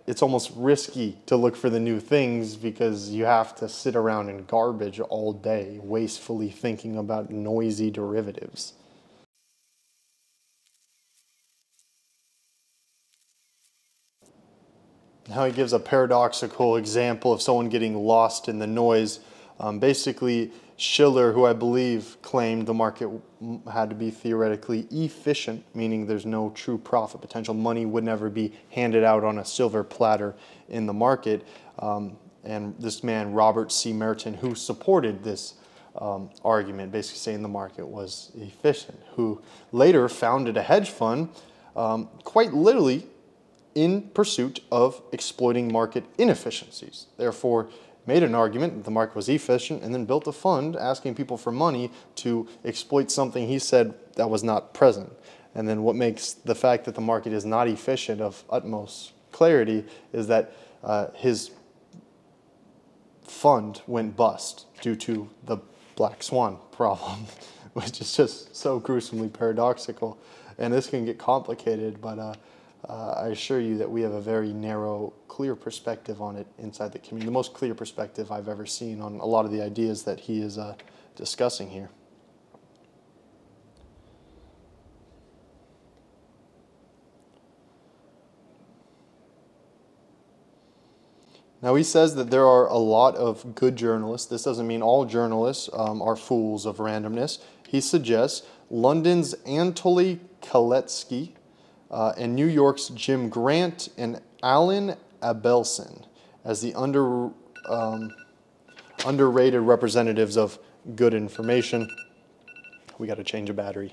it's almost risky to look for the new things because you have to sit around in garbage all day, wastefully thinking about noisy derivatives. How he gives a paradoxical example of someone getting lost in the noise. Basically, Schiller, who I believe claimed the market had to be theoretically efficient, meaning there's no true profit potential. Money would never be handed out on a silver platter in the market. And this man, Robert C. Merton, who supported this argument, basically saying the market was efficient, who later founded a hedge fund, quite literally, in pursuit of exploiting market inefficiencies. Therefore, made an argument that the market was efficient and then built a fund asking people for money to exploit something he said that was not present. And then what makes the fact that the market is not efficient of utmost clarity is that his fund went bust due to the black swan problem, which is just so gruesomely paradoxical. And this can get complicated, but I assure you that we have a very narrow, clear perspective on it inside the community, the most clear perspective I've ever seen on a lot of the ideas that he is discussing here. Now he says that there are a lot of good journalists. This doesn't mean all journalists are fools of randomness. He suggests London's Anatole Kaletsky, and New York's Jim Grant and Alan Abelson as the underrated representatives of good information. We got to change a battery.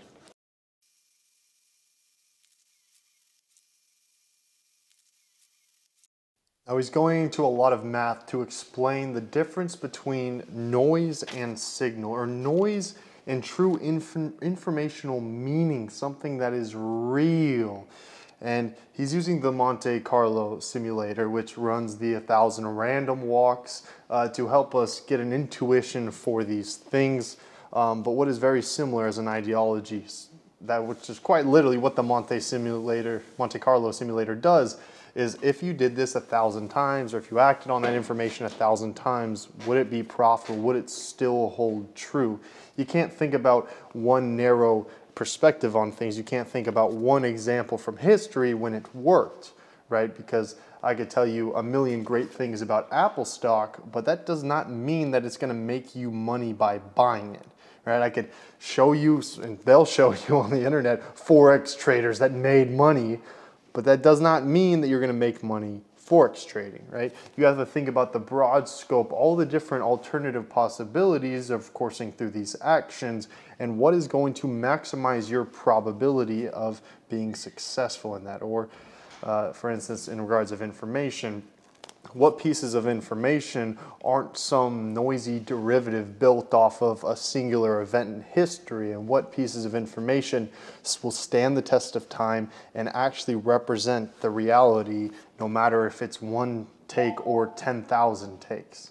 I was going into a lot of math to explain the difference between noise and signal, or noise and true informational meaning, something that is real. And he's using the Monte Carlo Simulator, which runs the 1,000 random walks to help us get an intuition for these things. But what is very similar is an ideology, that which is quite literally what the Monte Carlo Simulator does, is if you did this 1,000 times, or if you acted on that information 1,000 times, would it be profitable? Would it still hold true? You can't think about one narrow perspective on things. You can't think about one example from history when it worked, right? Because I could tell you a million great things about Apple stock, but that does not mean that it's going to make you money by buying it, right? I could show you, and they'll show you on the internet, Forex traders that made money, but that does not mean that you're going to make money Forex trading, right? You have to think about the broad scope, all the different alternative possibilities of coursing through these actions, and what is going to maximize your probability of being successful in that. Or, for instance, in regards of information, what pieces of information aren't some noisy derivative built off of a singular event in history, and what pieces of information will stand the test of time and actually represent the reality, no matter if it's one take or 10,000 takes.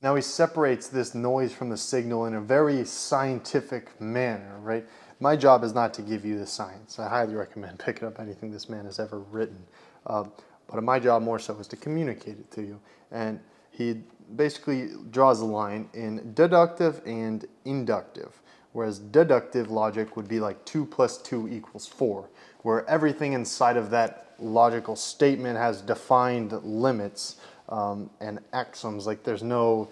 Now he separates this noise from the signal in a very scientific manner, right? My job is not to give you the science. I highly recommend picking up anything this man has ever written. But my job more so is to communicate it to you. And he basically draws a line in deductive and inductive, whereas deductive logic would be like 2 + 2 = 4, where everything inside of that logical statement has defined limits and axioms. Like there's no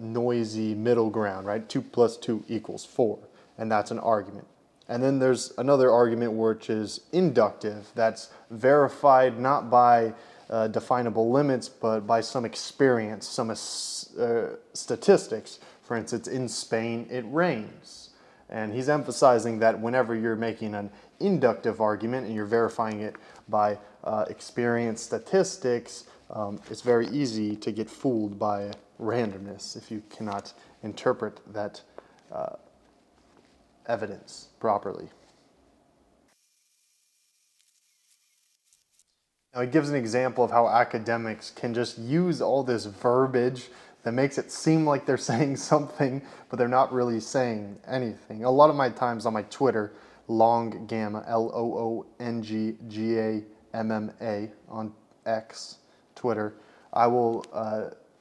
noisy middle ground, right? 2 + 2 = 4. And that's an argument. And then there's another argument which is inductive, that's verified not by definable limits, but by some experience, some statistics. For instance, in Spain, it rains. And he's emphasizing that whenever you're making an inductive argument and you're verifying it by experience statistics, it's very easy to get fooled by randomness if you cannot interpret that evidence properly. Now it gives an example of how academics can just use all this verbiage that makes it seem like they're saying something, but they're not really saying anything. A lot of my times on my Twitter, Long Gamma, LOONGGAMMA, on X, Twitter, I will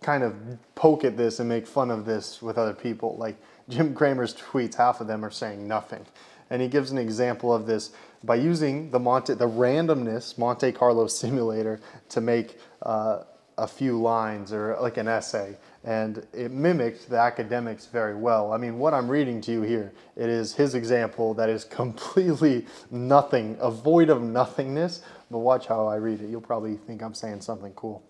kind of poke at this and make fun of this with other people. Like Jim Cramer's tweets, half of them are saying nothing. And he gives an example of this by using the randomness Monte Carlo simulator to make a few lines, or like an essay. And it mimicked the academics very well. I mean, what I'm reading to you here, it is his example that is completely nothing, a void of nothingness, but watch how I read it. You'll probably think I'm saying something cool.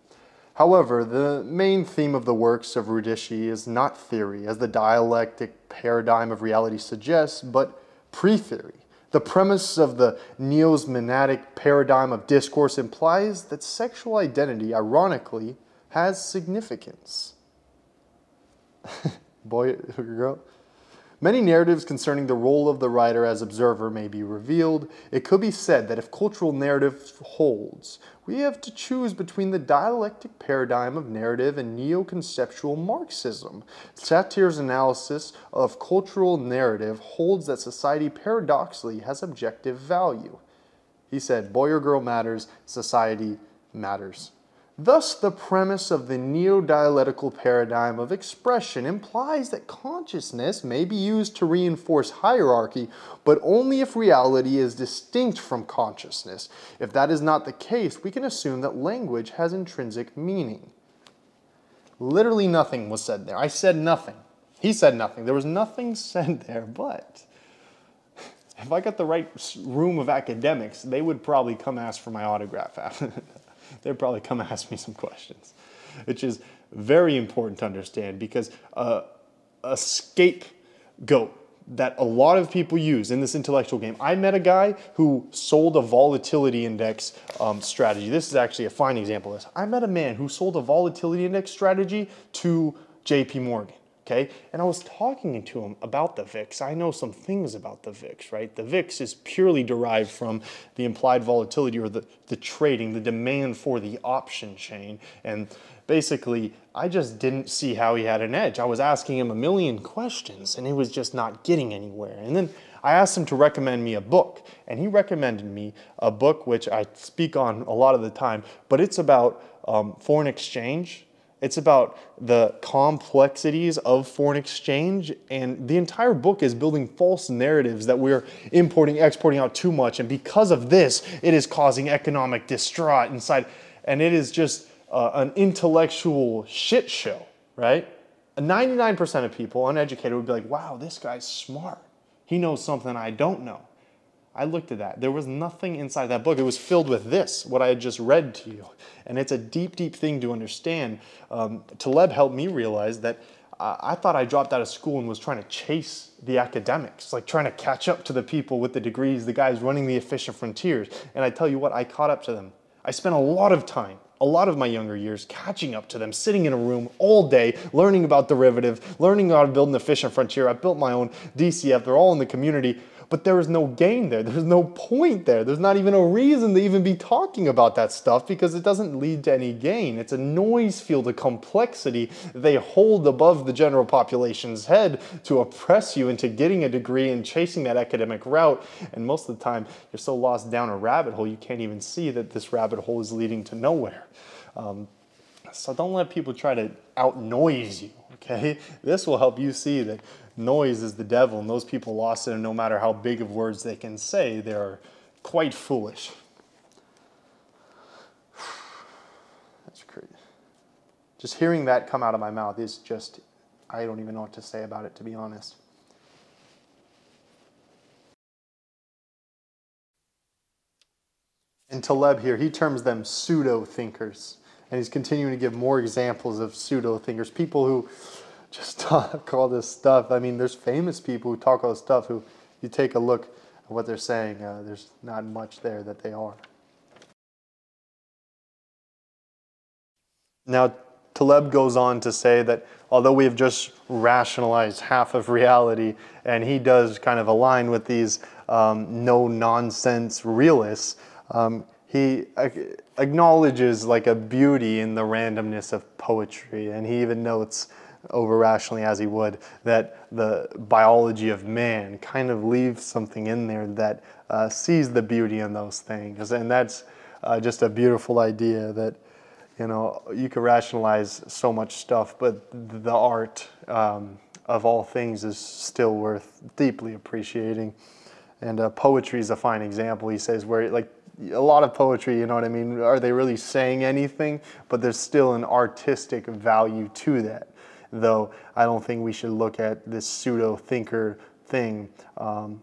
However, the main theme of the works of Rudici is not theory, as the dialectic paradigm of reality suggests, but pre-theory. The premise of the neosmonadic paradigm of discourse implies that sexual identity, ironically, has significance. Boy or girl? Many narratives concerning the role of the writer as observer may be revealed. It could be said that if cultural narrative holds, we have to choose between the dialectic paradigm of narrative and neo-conceptual Marxism. Satire's analysis of cultural narrative holds that society paradoxically has objective value. He said, boy or girl matters, society matters. Thus, the premise of the neo-dialectical paradigm of expression implies that consciousness may be used to reinforce hierarchy, but only if reality is distinct from consciousness. If that is not the case, we can assume that language has intrinsic meaning. Literally nothing was said there. I said nothing. He said nothing. There was nothing said there, but if I got the right room of academics, they would probably come ask for my autograph after that. They'd probably come ask me some questions, which is very important to understand, because a scapegoat that a lot of people use in this intellectual game. I met a guy who sold a volatility index strategy. This is actually a fine example of this. I met a man who sold a volatility index strategy to JP Morgan, okay? And I was talking to him about the VIX. I know some things about the VIX, right? The VIX is purely derived from the implied volatility or the trading, the demand for the option chain. And basically, I just didn't see how he had an edge. I was asking him a million questions and he was just not getting anywhere. And then I asked him to recommend me a book, and he recommended me a book which I speak on a lot of the time, but it's about foreign exchange. It's about the complexities of foreign exchange, and the entire book is building false narratives that we're importing, exporting out too much, and because of this, it is causing economic distraught inside, and it is just an intellectual shit show, right? 99% of people, uneducated, would be like, wow, this guy's smart. He knows something I don't know. I looked at that. There was nothing inside that book. It was filled with this, what I had just read to you. And it's a deep, deep thing to understand. Taleb helped me realize that I thought I dropped out of school and was trying to chase the academics, like trying to catch up to the people with the degrees, the guys running the efficient frontiers. And I tell you what, I caught up to them. I spent a lot of time, a lot of my younger years, catching up to them, sitting in a room all day, learning about derivative, learning how to build an efficient frontier. I built my own DCF. They're all in the community, but there was no gain there. There's no point there. There's not even a reason to even be talking about that stuff because it doesn't lead to any gain. It's a noise field of complexity they hold above the general population's head to oppress you into getting a degree and chasing that academic route. And most of the time, you're so lost down a rabbit hole, you can't even see that this rabbit hole is leading to nowhere. So don't let people try to outnoise you, okay? This will help you see that noise is the devil, and those people lost it, and no matter how big of words they can say, they're quite foolish. That's crazy. Just hearing that come out of my mouth is just, I don't even know what to say about it, to be honest. And Taleb here, he terms them pseudo-thinkers. And he's continuing to give more examples of pseudo-thinkers, people who just talk all this stuff. I mean, there's famous people who talk all this stuff who, you take a look at what they're saying, there's not much there that they are. Now, Taleb goes on to say that although we have just rationalized half of reality, and he does kind of align with these no-nonsense realists, he acknowledges like a beauty in the randomness of poetry, and he even notes, over-rationally as he would, that the biology of man kind of leaves something in there that sees the beauty in those things. And that's just a beautiful idea that, you know, you can rationalize so much stuff, but the art of all things is still worth deeply appreciating. And poetry is a fine example, he says, where like a lot of poetry, you know what I mean, are they really saying anything? But there's still an artistic value to that. Though I don't think we should look at this pseudo-thinker thing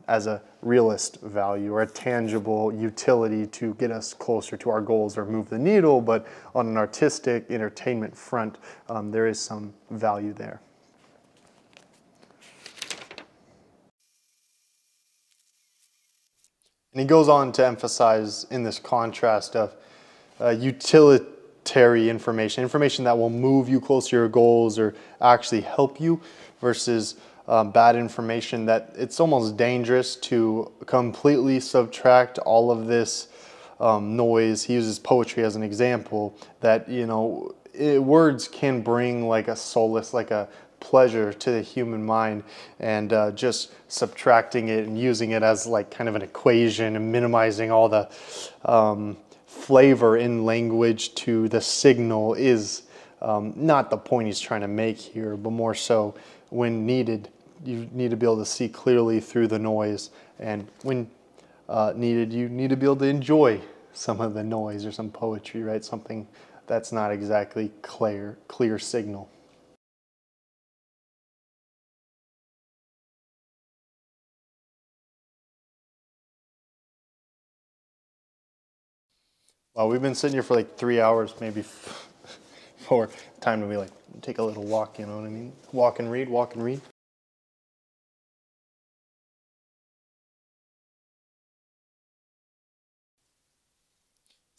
as a realist value or a tangible utility to get us closer to our goals or move the needle, but on an artistic entertainment front, there is some value there. And he goes on to emphasize in this contrast of utility, information that will move you closer to your goals or actually help you versus bad information that it's almost dangerous to completely subtract all of this noise. He uses poetry as an example that, you know, words can bring like a solace, like a pleasure to the human mind, and just subtracting it and using it as like kind of an equation and minimizing all the flavor in language to the signal is not the point he's trying to make here, but more so when needed, you need to be able to see clearly through the noise, and when needed, you need to be able to enjoy some of the noise or some poetry, right? Something that's not exactly clear signal. Wow, we've been sitting here for like 3 hours, maybe 4. Time to be like, take a little walk, you know what I mean? Walk and read, walk and read.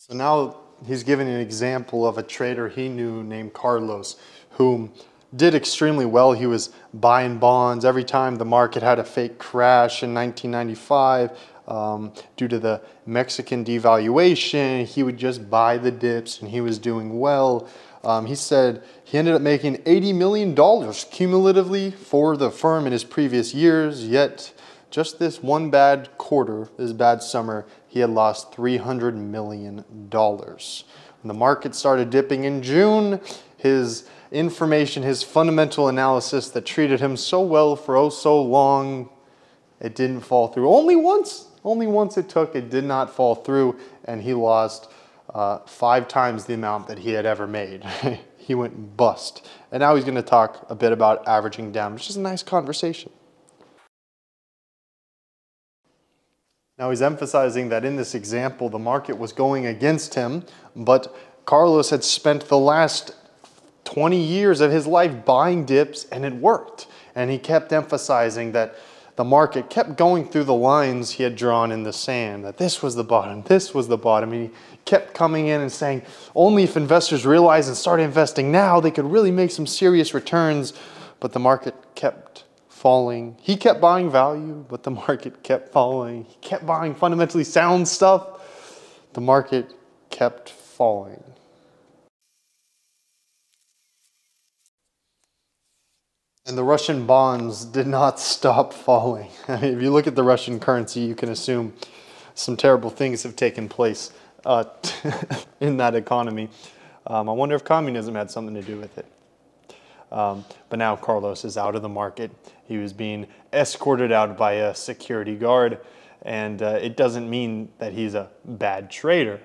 So now he's giving an example of a trader he knew named Carlos, who did extremely well. He was buying bonds every time the market had a fake crash in 1995. Due to the Mexican devaluation, he would just buy the dips, and he was doing well. He said he ended up making $80 million cumulatively for the firm in his previous years, yet just this one bad quarter, this bad summer, he had lost $300 million. When the market started dipping in June, his information, his fundamental analysis that treated him so well for oh so long, it didn't fall through. Only once it took, it did not fall through, and he lost 5 times the amount that he had ever made. He went bust. And now he's going to talk a bit about averaging down, which is a nice conversation. Now he's emphasizing that in this example, the market was going against him, but Carlos had spent the last 20 years of his life buying dips, and it worked. And he kept emphasizing that the market kept going through the lines he had drawn in the sand, that this was the bottom, this was the bottom. He kept coming in and saying, only if investors realize and start investing now, they could really make some serious returns. But the market kept falling. He kept buying value, but the market kept falling. He kept buying fundamentally sound stuff. The market kept falling. And the Russian bonds did not stop falling. I mean, if you look at the Russian currency, you can assume some terrible things have taken place in that economy. I wonder if communism had something to do with it. But now Carlos is out of the market. He was being escorted out by a security guard. And it doesn't mean that he's a bad trader,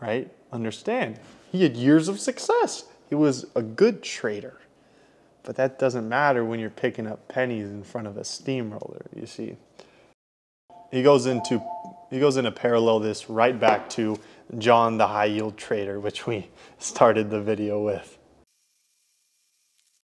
right? Understand, he had years of success. He was a good trader. But that doesn't matter when you're picking up pennies in front of a steamroller, you see. He goes into parallel this right back to John the high yield trader, which we started the video with.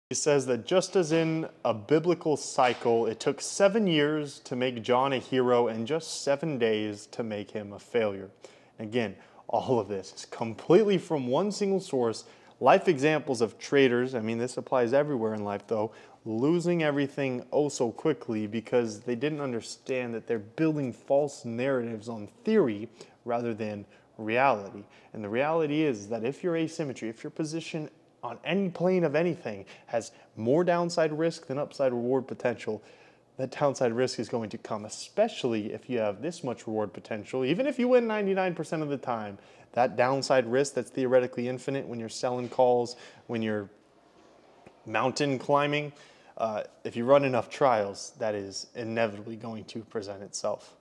He says that just as in a biblical cycle, it took 7 years to make John a hero and just 7 days to make him a failure. Again, all of this is completely from one single source. Life examples of traders, I mean, this applies everywhere in life though, losing everything oh so quickly because they didn't understand that they're building false narratives on theory rather than reality. And the reality is that if your asymmetry, if your position on any plane of anything has more downside risk than upside reward potential, that downside risk is going to come, especially if you have this much reward potential. Even if you win 99% of the time, that downside risk that's theoretically infinite when you're selling calls, when you're mountain climbing, if you run enough trials, that is inevitably going to present itself.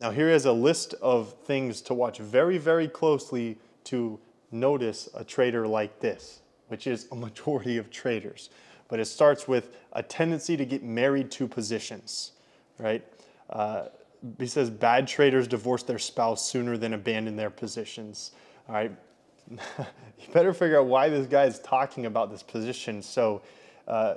Now here is a list of things to watch very, very closely to notice a trader like this, which is a majority of traders. But it starts with a tendency to get married to positions, right? He says bad traders divorce their spouse sooner than abandon their positions. All right, you better figure out why this guy is talking about this position so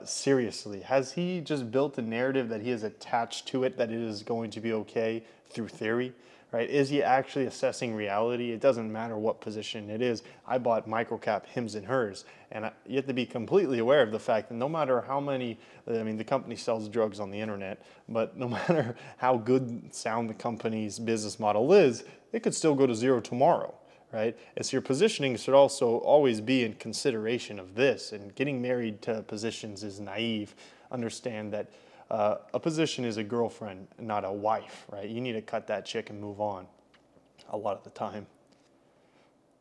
seriously. Has he just built a narrative that he is attached to it, that it is going to be okay through theory, right? Is he actually assessing reality? It doesn't matter what position it is. I bought microcap hims and hers, and you have to be completely aware of the fact that no matter how many, I mean, the company sells drugs on the internet, but no matter how good sound the company's business model is, it could still go to zero tomorrow, right? And so your positioning should also always be in consideration of this, and getting married to positions is naive. Understand that a position is a girlfriend, not a wife, right? You need to cut that chick and move on a lot of the time.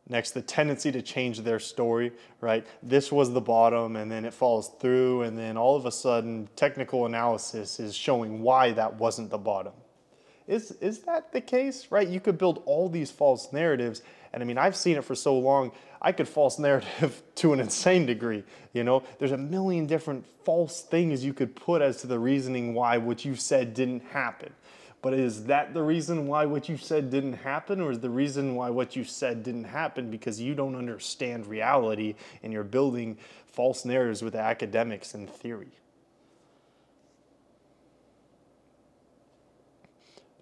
Next, the tendency to change their story, right? This was the bottom, and then it falls through, and then all of a sudden, technical analysis is showing why that wasn't the bottom. Is that the case, right? You could build all these false narratives, and I mean, I've seen it for so long, I could false narrative to an insane degree, you know? There's a million different false things you could put as to the reasoning why what you said didn't happen. But is that the reason why what you said didn't happen, or is the reason why what you said didn't happen because you don't understand reality and you're building false narratives with academics and theory?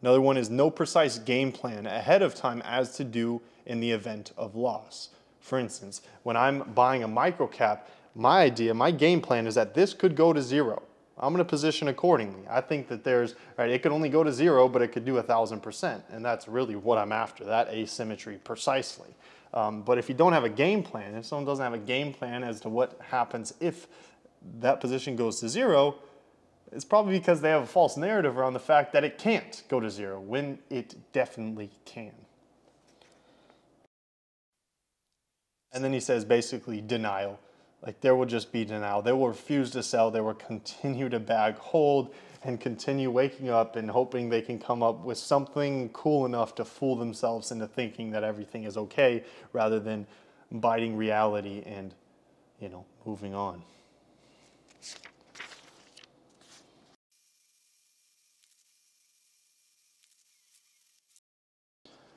Another one is no precise game plan ahead of time as to do in the event of loss. For instance, when I'm buying a microcap, my game plan is that this could go to zero. I'm gonna position accordingly. I think that there's, right, it could only go to zero, but it could do 1,000%. And that's really what I'm after, that asymmetry precisely. But if you don't have a game plan, if someone doesn't have a game plan as to what happens if that position goes to zero, it's probably because they have a false narrative around the fact that it can't go to zero when it definitely can. And then he says basically denial. Like there will just be denial. They will refuse to sell. They will continue to bag hold and continue waking up and hoping they can come up with something cool enough to fool themselves into thinking that everything is okay rather than biting reality and, you know, moving on.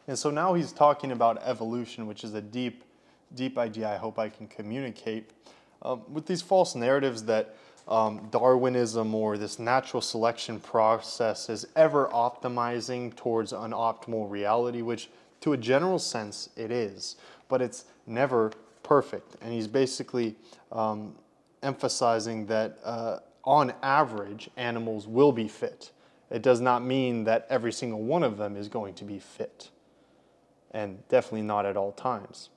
And so now he's talking about evolution, which is a deep, deep idea I hope I can communicate with these false narratives that Darwinism or this natural selection process is ever optimizing towards an optimal reality, which to a general sense it is, but it's never perfect. And he's basically emphasizing that on average, animals will be fit. It does not mean that every single one of them is going to be fit, and definitely not at all times.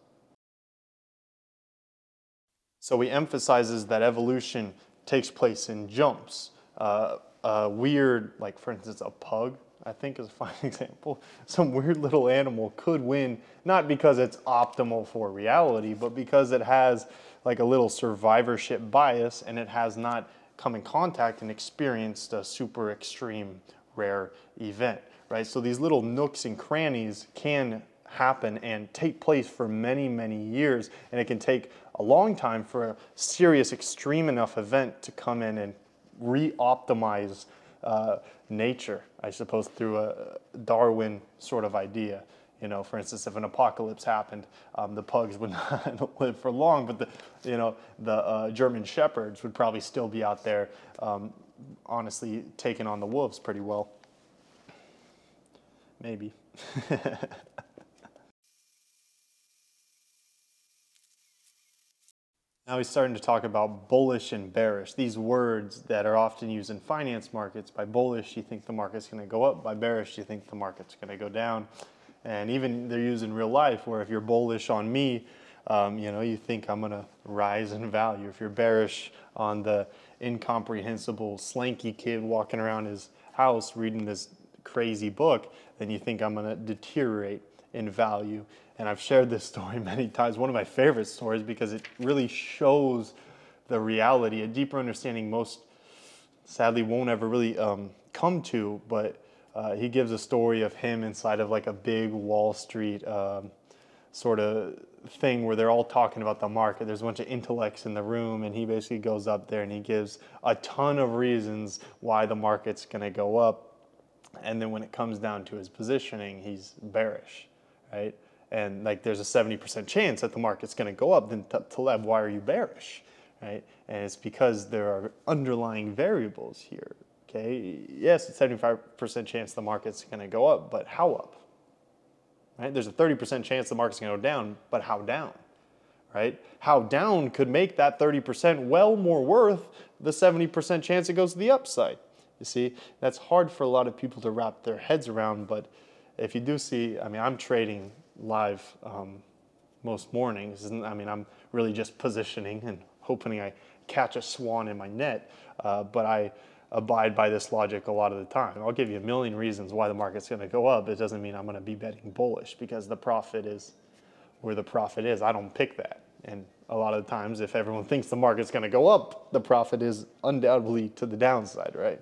So he emphasizes that evolution takes place in jumps. Weird, like for instance, a pug, I think is a fine example. Some weird little animal could win, not because it's optimal for reality, but because it has like a little survivorship bias and it has not come in contact and experienced a super extreme rare event, right? So these little nooks and crannies can happen and take place for many, many years, and it can take a long time for a serious extreme enough event to come in and re-optimize nature, I suppose, through a Darwin sort of idea. You know, for instance, if an apocalypse happened, the pugs would not live for long, but the, you know, the German shepherds would probably still be out there, honestly, taking on the wolves pretty well. Maybe. Now he's starting to talk about bullish and bearish, these words that are often used in finance markets. By bullish, you think the market's going to go up. By bearish, you think the market's going to go down. And even they're used in real life, where if you're bullish on me, you know, you think I'm going to rise in value. If you're bearish on the incomprehensible slanky kid walking around his house reading this crazy book, then you think I'm going to deteriorate in value. And I've shared this story many times, one of my favorite stories, because it really shows the reality, a deeper understanding most sadly won't ever really come to, but he gives a story of him inside of like a big Wall Street sort of thing where they're all talking about the market. There's a bunch of intellects in the room, and he basically goes up there and he gives a ton of reasons why the market's gonna go up. And then when it comes down to his positioning, he's bearish, right? And like there's a 70% chance that the market's going to go up, then Taleb, why are you bearish, right? And it's because there are underlying variables here, okay? Yes, it's a 75% chance the market's going to go up, but how up, right? There's a 30% chance the market's going to go down, but how down, right? How down could make that 30% well more worth the 70% chance it goes to the upside. You see, that's hard for a lot of people to wrap their heads around, but if you do see, I mean, I'm trading live most mornings. I mean, I'm really just positioning and hoping I catch a swan in my net, but I abide by this logic a lot of the time. I'll give you a million reasons why the market's going to go up. It doesn't mean I'm going to be betting bullish, because the profit is where the profit is. I don't pick that. And a lot of the times, if everyone thinks the market's going to go up, the profit is undoubtedly to the downside, right?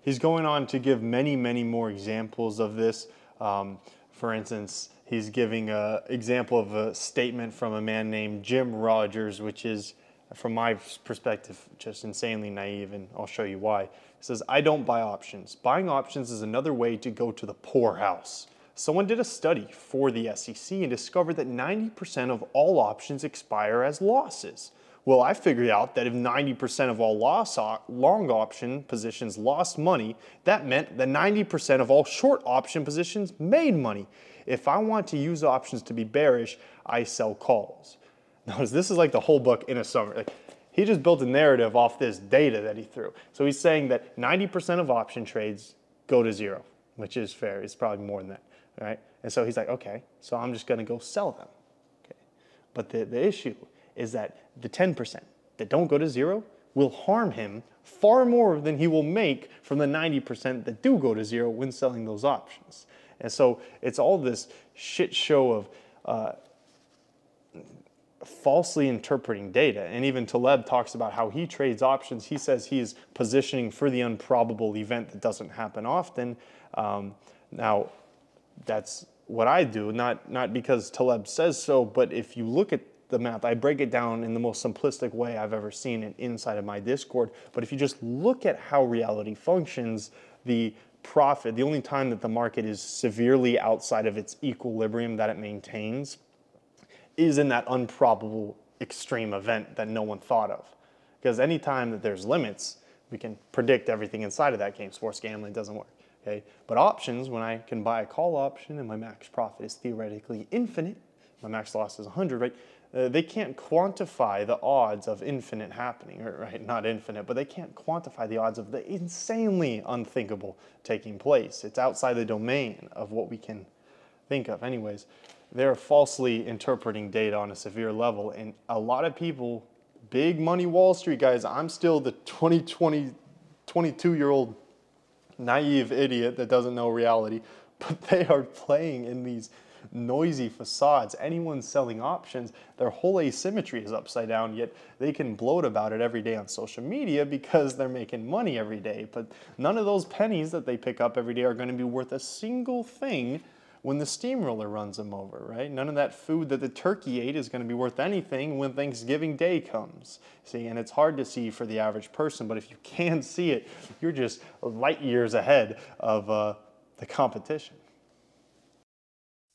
He's going on to give many, many more examples of this. For instance, he's giving an example of a statement from a man named Jim Rogers, which is, from my perspective, just insanely naive, and I'll show you why. He says, "I don't buy options. Buying options is another way to go to the poorhouse. Someone did a study for the SEC and discovered that 90% of all options expire as losses. Well, I figured out that if 90% of all long option positions lost money, that meant that 90% of all short option positions made money. If I want to use options to be bearish, I sell calls. Notice this is like the whole book in a summary. Like, he just built a narrative off this data that he threw. So he's saying that 90% of option trades go to zero, which is fair. It's probably more than that, right? And so he's like, okay, so I'm just going to go sell them. Okay. But the issue is that the 10% that don't go to zero will harm him far more than he will make from the 90% that do go to zero when selling those options. And so it's all this shit show of falsely interpreting data. And even Taleb talks about how he trades options. He says he is positioning for the improbable event that doesn't happen often. Now, that's what I do, not because Taleb says so, but if you look at the math. I break it down in the most simplistic way I've ever seen it inside of my Discord. But if you just look at how reality functions, the profit, the only time that the market is severely outside of its equilibrium that it maintains is in that improbable extreme event that no one thought of. Because anytime that there's limits, we can predict everything inside of that game. Sports gambling doesn't work. Okay? But options, when I can buy a call option and my max profit is theoretically infinite, my max loss is 100, right? They can't quantify the odds of infinite happening, right? Not infinite, but they can't quantify the odds of the insanely unthinkable taking place. It's outside the domain of what we can think of. Anyways, they're falsely interpreting data on a severe level, and a lot of people, big money Wall Street guys, I'm still the 22-year-old naive idiot that doesn't know reality, but they are playing in these noisy facades. Anyone selling options, their whole asymmetry is upside down, yet they can bloat about it every day on social media because they're making money every day. But none of those pennies that they pick up every day are going to be worth a single thing when the steamroller runs them over, right? None of that food that the turkey ate is going to be worth anything when Thanksgiving Day comes. See, and it's hard to see for the average person, but if you can see it, you're just light years ahead of the competition.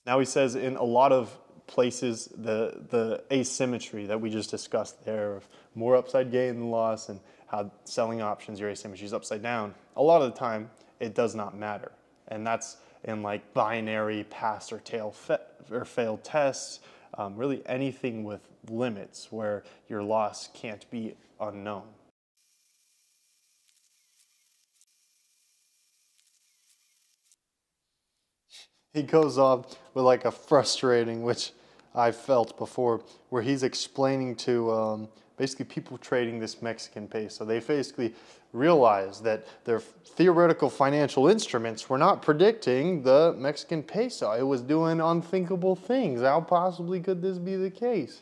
Now he says in a lot of places, the asymmetry that we just discussed there of more upside gain than loss and how selling options, your asymmetry is upside down. A lot of the time, it does not matter. And that's in like binary pass or fail tests, really anything with limits where your loss can't be unknown. He goes off with like a frustrating, which I felt before, where he's explaining to basically people trading this Mexican peso. They basically realized that their theoretical financial instruments were not predicting the Mexican peso. It was doing unthinkable things. How possibly could this be the case?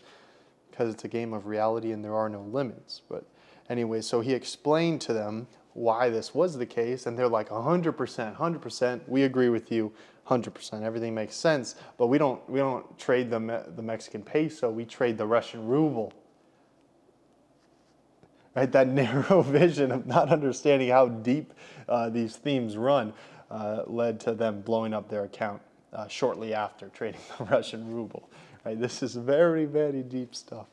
Because it's a game of reality and there are no limits. But anyway, so he explained to them why this was the case, and they're like, 100%, 100%, we agree with you, 100%, everything makes sense, but we don't trade the Mexican peso, we trade the Russian ruble. Right, that narrow vision of not understanding how deep these themes run led to them blowing up their account shortly after trading the Russian ruble. Right, this is very, very deep stuff.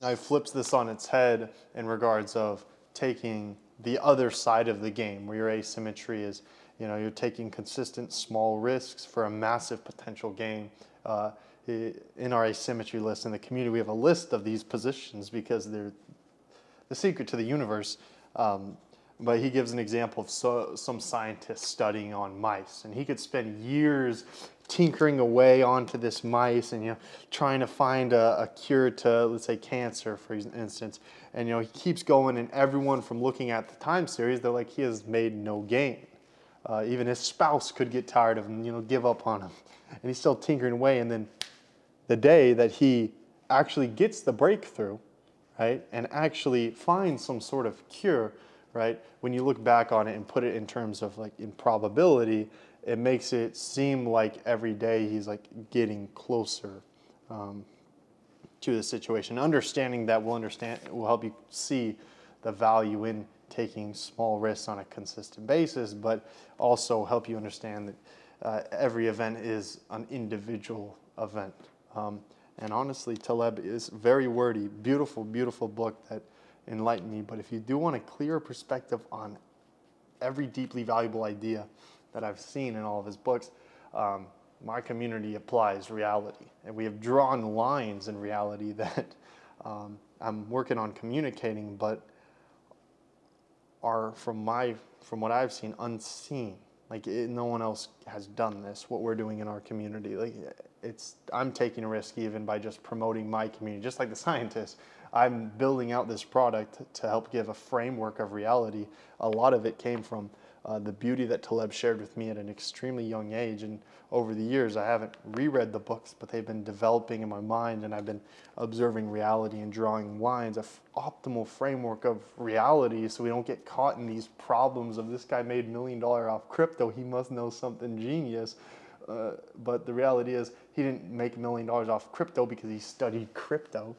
Now he flips this on its head in regards of taking the other side of the game where your asymmetry is, you know, you're taking consistent small risks for a massive potential gain. In our asymmetry list in the community, we have a list of these positions because they're the secret to the universe. But he gives an example of some scientist studying on mice, and he could spend years tinkering away onto this mice and, you know, trying to find a cure to, let's say, cancer, for instance. And, you know, he keeps going, and everyone from looking at the time series, they're like, he has made no gain. Even his spouse could get tired of him, you know, give up on him. And he's still tinkering away, and then the day that he actually gets the breakthrough, right, and actually finds some sort of cure, right, when you look back on it and put it in terms of like improbability, it makes it seem like every day he's like getting closer to the situation. Understanding that will help you see the value in taking small risks on a consistent basis, but also help you understand that every event is an individual event. And honestly, Taleb is very wordy, beautiful, beautiful book that enlightened me. But if you do want a clearer perspective on every deeply valuable idea that I've seen in all of his books, my community applies reality. And we have drawn lines in reality that I'm working on communicating, but are from what I've seen, unseen. Like no one else has done this, what we're doing in our community. Like I'm taking a risk even by just promoting my community. Just like the scientists, I'm building out this product to help give a framework of reality. A lot of it came from the beauty that Taleb shared with me at an extremely young age. And over the years, I haven't reread the books, but they've been developing in my mind, and I've been observing reality and drawing lines, an optimal framework of reality, so we don't get caught in these problems of this guy made $1 million off crypto, he must know something genius. But the reality is he didn't make $1 million off crypto because he studied crypto.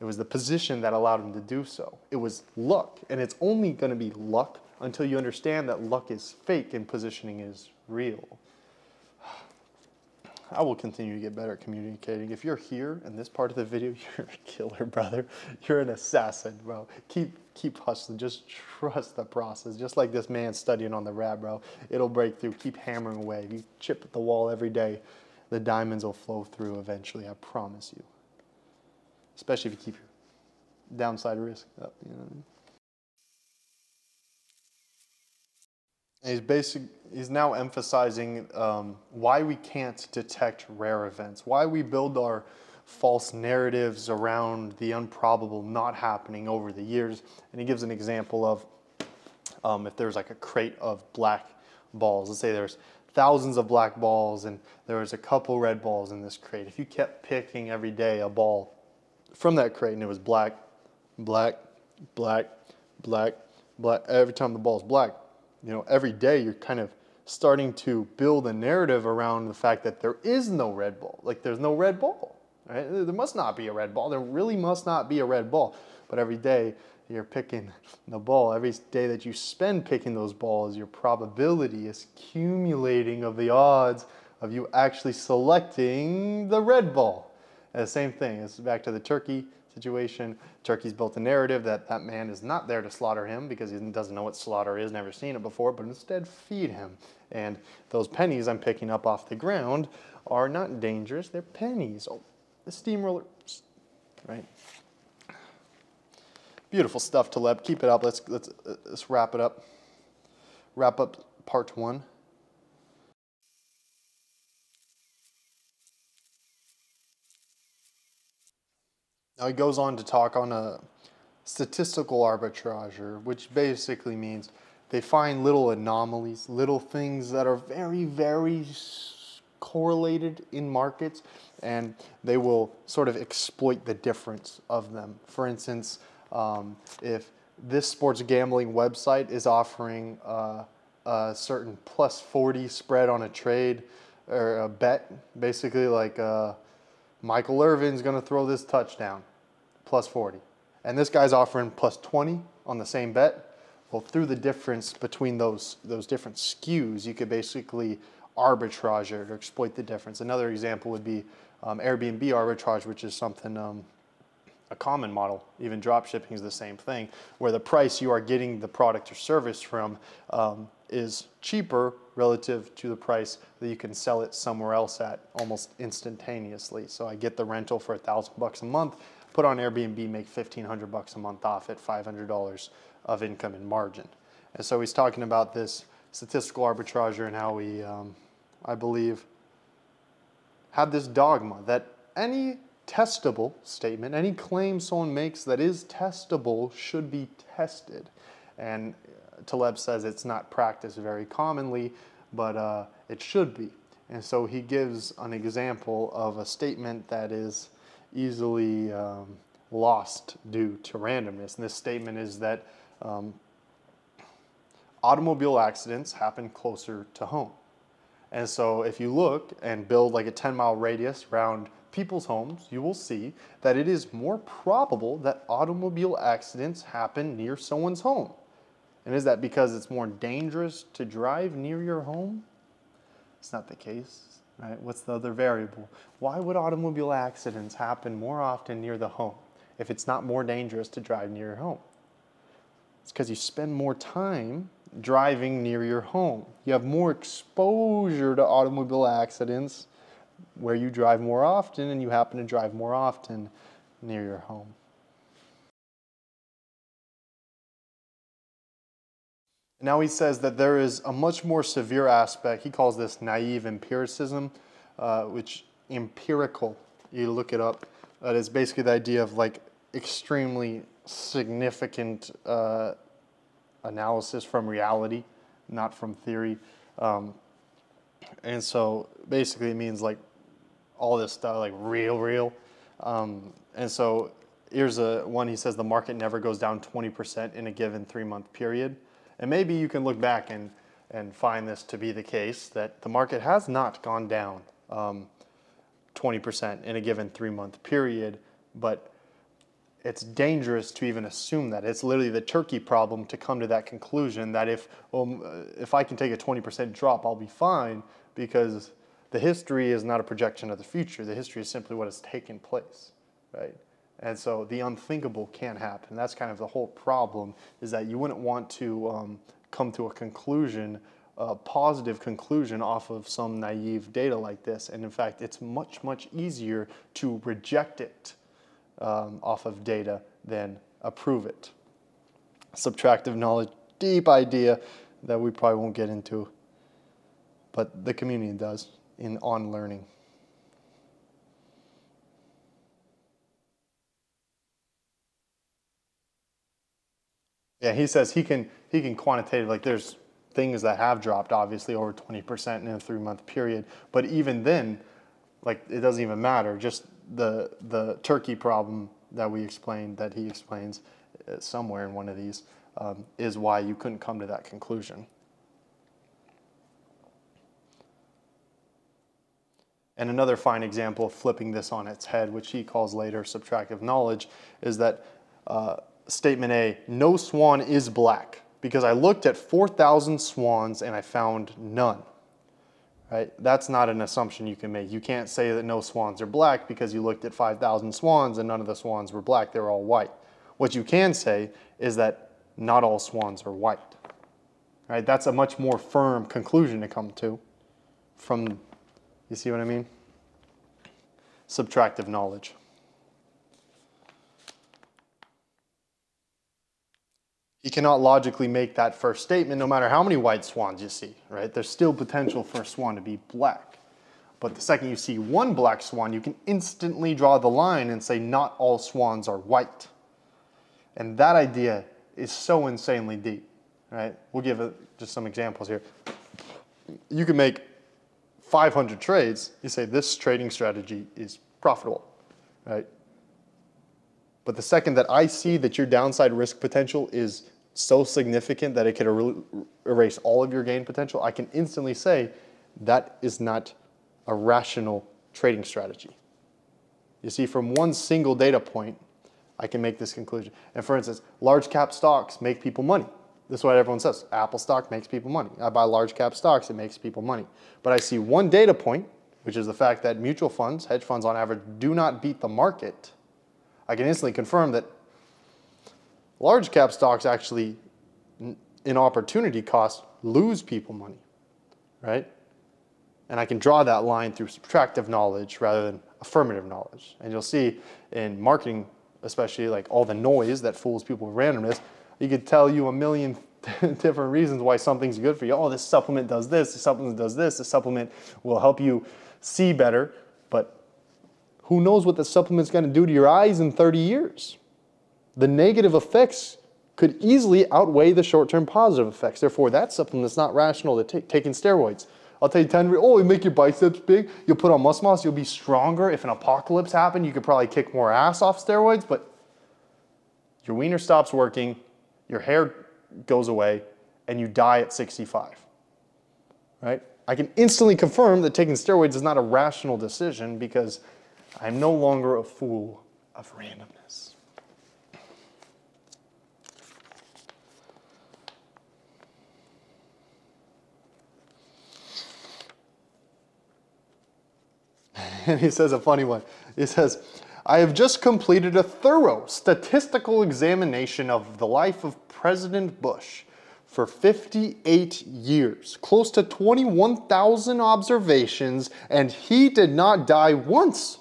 It was the position that allowed him to do so. It was luck, and it's only going to be luck until you understand that luck is fake and positioning is real. I will continue to get better at communicating. If you're here in this part of the video, you're a killer, brother. You're an assassin, bro. Keep hustling. Just trust the process. Just like this man studying on the rap, bro. It'll break through. Keep hammering away. If you chip at the wall every day, the diamonds will flow through eventually, I promise you. Especially if you keep your downside risk up, you know what I mean? He's now emphasizing why we can't detect rare events, why we build our false narratives around the improbable not happening over the years. And he gives an example of if there's like a crate of black balls. Let's say there's thousands of black balls and there was a couple red balls in this crate. If you kept picking every day a ball from that crate and it was black, black, black, black, black, every time the ball's black, you know, every day you're kind of starting to build a narrative around the fact that there is no red ball. Like there's no red ball, right? There must not be a red ball. There really must not be a red ball. But every day you're picking the ball. Every day that you spend picking those balls, your probability is accumulating of the odds of you actually selecting the red ball. And the same thing, it's back to the turkey situation. Turkey's built a narrative that that man is not there to slaughter him because he doesn't know what slaughter is, never seen it before, but instead feed him. And those pennies I'm picking up off the ground are not dangerous, they're pennies. Oh, the steamroller, right? Beautiful stuff, Taleb. Keep it up. Let's wrap it up. Wrap up part one. Now he goes on to talk on a statistical arbitrage, which basically means they find little anomalies, little things that are very, very correlated in markets, and they will sort of exploit the difference of them. For instance, if this sports gambling website is offering a certain plus 40 spread on a trade or a bet, basically like Michael Irvin's going to throw this touchdown, plus 40. And this guy's offering plus 20 on the same bet. Well, through the difference between those different skews, you could basically arbitrage it or exploit the difference. Another example would be Airbnb arbitrage, which is something, a common model. Even dropshipping is the same thing, where the price you are getting the product or service from is cheaper relative to the price that you can sell it somewhere else at almost instantaneously. So I get the rental for $1,000 a month, put on Airbnb, make $1,500 a month off at $500 of income and margin. And so he's talking about this statistical arbitrage and how we, I believe, have this dogma that any testable statement, any claim someone makes that is testable should be tested. And Taleb says it's not practiced very commonly, but it should be. And so he gives an example of a statement that is easily lost due to randomness. And this statement is that automobile accidents happen closer to home. And so if you look and build like a 10-mile radius around people's homes, you will see that it is more probable that automobile accidents happen near someone's home. And is that because it's more dangerous to drive near your home? It's not the case, right? What's the other variable? Why would automobile accidents happen more often near the home if it's not more dangerous to drive near your home? It's because you spend more time driving near your home. You have more exposure to automobile accidents where you drive more often, and you happen to drive more often near your home. Now he says that there is a much more severe aspect. He calls this naive empiricism, which empirical, you look it up. That is basically the idea of like extremely significant analysis from reality, not from theory. And so basically it means like all this stuff, like real. And so here's one, he says the market never goes down 20% in a given 3-month period. And maybe you can look back and find this to be the case, that the market has not gone down 20% in a given 3-month period, but it's dangerous to even assume that. It's literally the turkey problem to come to that conclusion that if I can take a 20% drop, I'll be fine, because the history is not a projection of the future. The history is simply what has taken place, right? And so the unthinkable can happen. That's kind of the whole problem, is that you wouldn't want to come to a conclusion, a positive conclusion off of some naive data like this. And in fact, it's much, much easier to reject it off of data than approve it. Subtractive knowledge, deep idea that we probably won't get into, but the community does on learning. Yeah, he says he can quantitative, like there's things that have dropped obviously over 20% in a 3-month period, but even then, like it doesn't even matter. Just the turkey problem that we explained, that he explains somewhere in one of these, is why you couldn't come to that conclusion. And another fine example of flipping this on its head, which he calls later subtractive knowledge, is that statement A, no swan is black, because I looked at 4,000 swans and I found none, right? That's not an assumption you can make. You can't say that no swans are black because you looked at 5,000 swans and none of the swans were black, they were all white. What you can say is that not all swans are white, right? That's a much more firm conclusion to come to from, you see what I mean? Subtractive knowledge. You cannot logically make that first statement no matter how many white swans you see, right? There's still potential for a swan to be black. But the second you see one black swan, you can instantly draw the line and say not all swans are white. And that idea is so insanely deep, right? We'll give just some examples here. You can make 500 trades. You say this trading strategy is profitable, right? But the second that I see that your downside risk potential is so significant that it could erase all of your gain potential, I can instantly say that is not a rational trading strategy. You see, from one single data point, I can make this conclusion. And for instance, large cap stocks make people money. This is what everyone says. Apple stock makes people money. I buy large cap stocks, it makes people money. But I see one data point, which is the fact that mutual funds, hedge funds on average, do not beat the market. I can instantly confirm that large cap stocks actually, in opportunity cost, lose people money, right? And I can draw that line through subtractive knowledge rather than affirmative knowledge. And you'll see in marketing, especially like all the noise that fools people with randomness, you could tell you a million different reasons why something's good for you. Oh, this supplement does this, this supplement does this, this supplement will help you see better, but who knows what the supplement's going to do to your eyes in 30 years? The negative effects could easily outweigh the short-term positive effects. Therefore, that supplement's not rational to take. Taking steroids, I'll tell you 10. Oh, it'll make your biceps big. You'll put on muscle mass. You'll be stronger. If an apocalypse happened, you could probably kick more ass off steroids. But your wiener stops working, your hair goes away, and you die at 65. Right? I can instantly confirm that taking steroids is not a rational decision because I'm no longer a fool of randomness. And he says a funny one. He says, I have just completed a thorough statistical examination of the life of President Bush for 58 years, close to 21,000 observations, and he did not die once.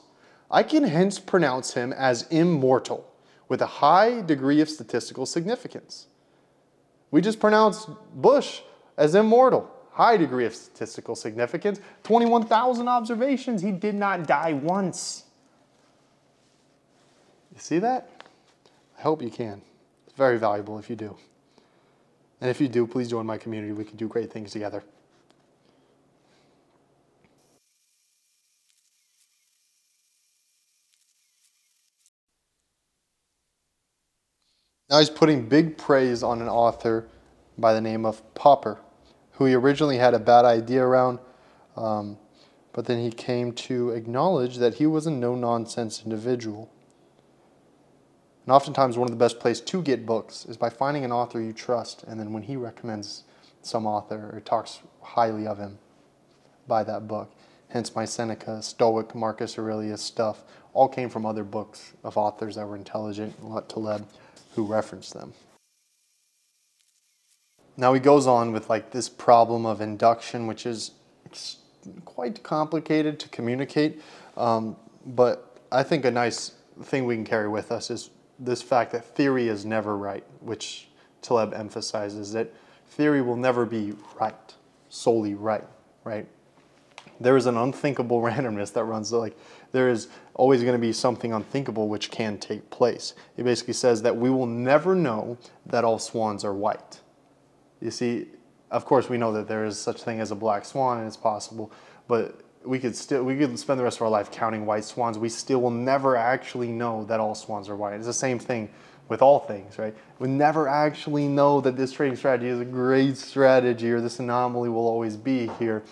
I can hence pronounce him as immortal with a high degree of statistical significance. We just pronounced Bush as immortal. High degree of statistical significance, 21,000 observations, he did not die once. You see that? I hope you can. It's very valuable if you do. And if you do, please join my community. We can do great things together. Now he's putting big praise on an author by the name of Popper, who he originally had a bad idea around, but then he came to acknowledge that he was a no-nonsense individual. And oftentimes one of the best places to get books is by finding an author you trust, and then when he recommends some author or talks highly of him, buy that book. Hence my Seneca, Stoic, Marcus Aurelius stuff, all came from other books of authors that were intelligent, like Taleb, who referenced them. Now he goes on with like this problem of induction, which is quite complicated to communicate, but I think a nice thing we can carry with us is this fact that theory is never right, which Taleb emphasizes, that theory will never be right, solely right, right? There is an unthinkable randomness that runs, like there is always going to be something unthinkable which can take place. He basically says that we will never know that all swans are white. You see, of course we know that there is such thing as a black swan and it's possible, but we could spend the rest of our life counting white swans. We still will never actually know that all swans are white. It's the same thing with all things, right? We never actually know that this trading strategy is a great strategy or this anomaly will always be here.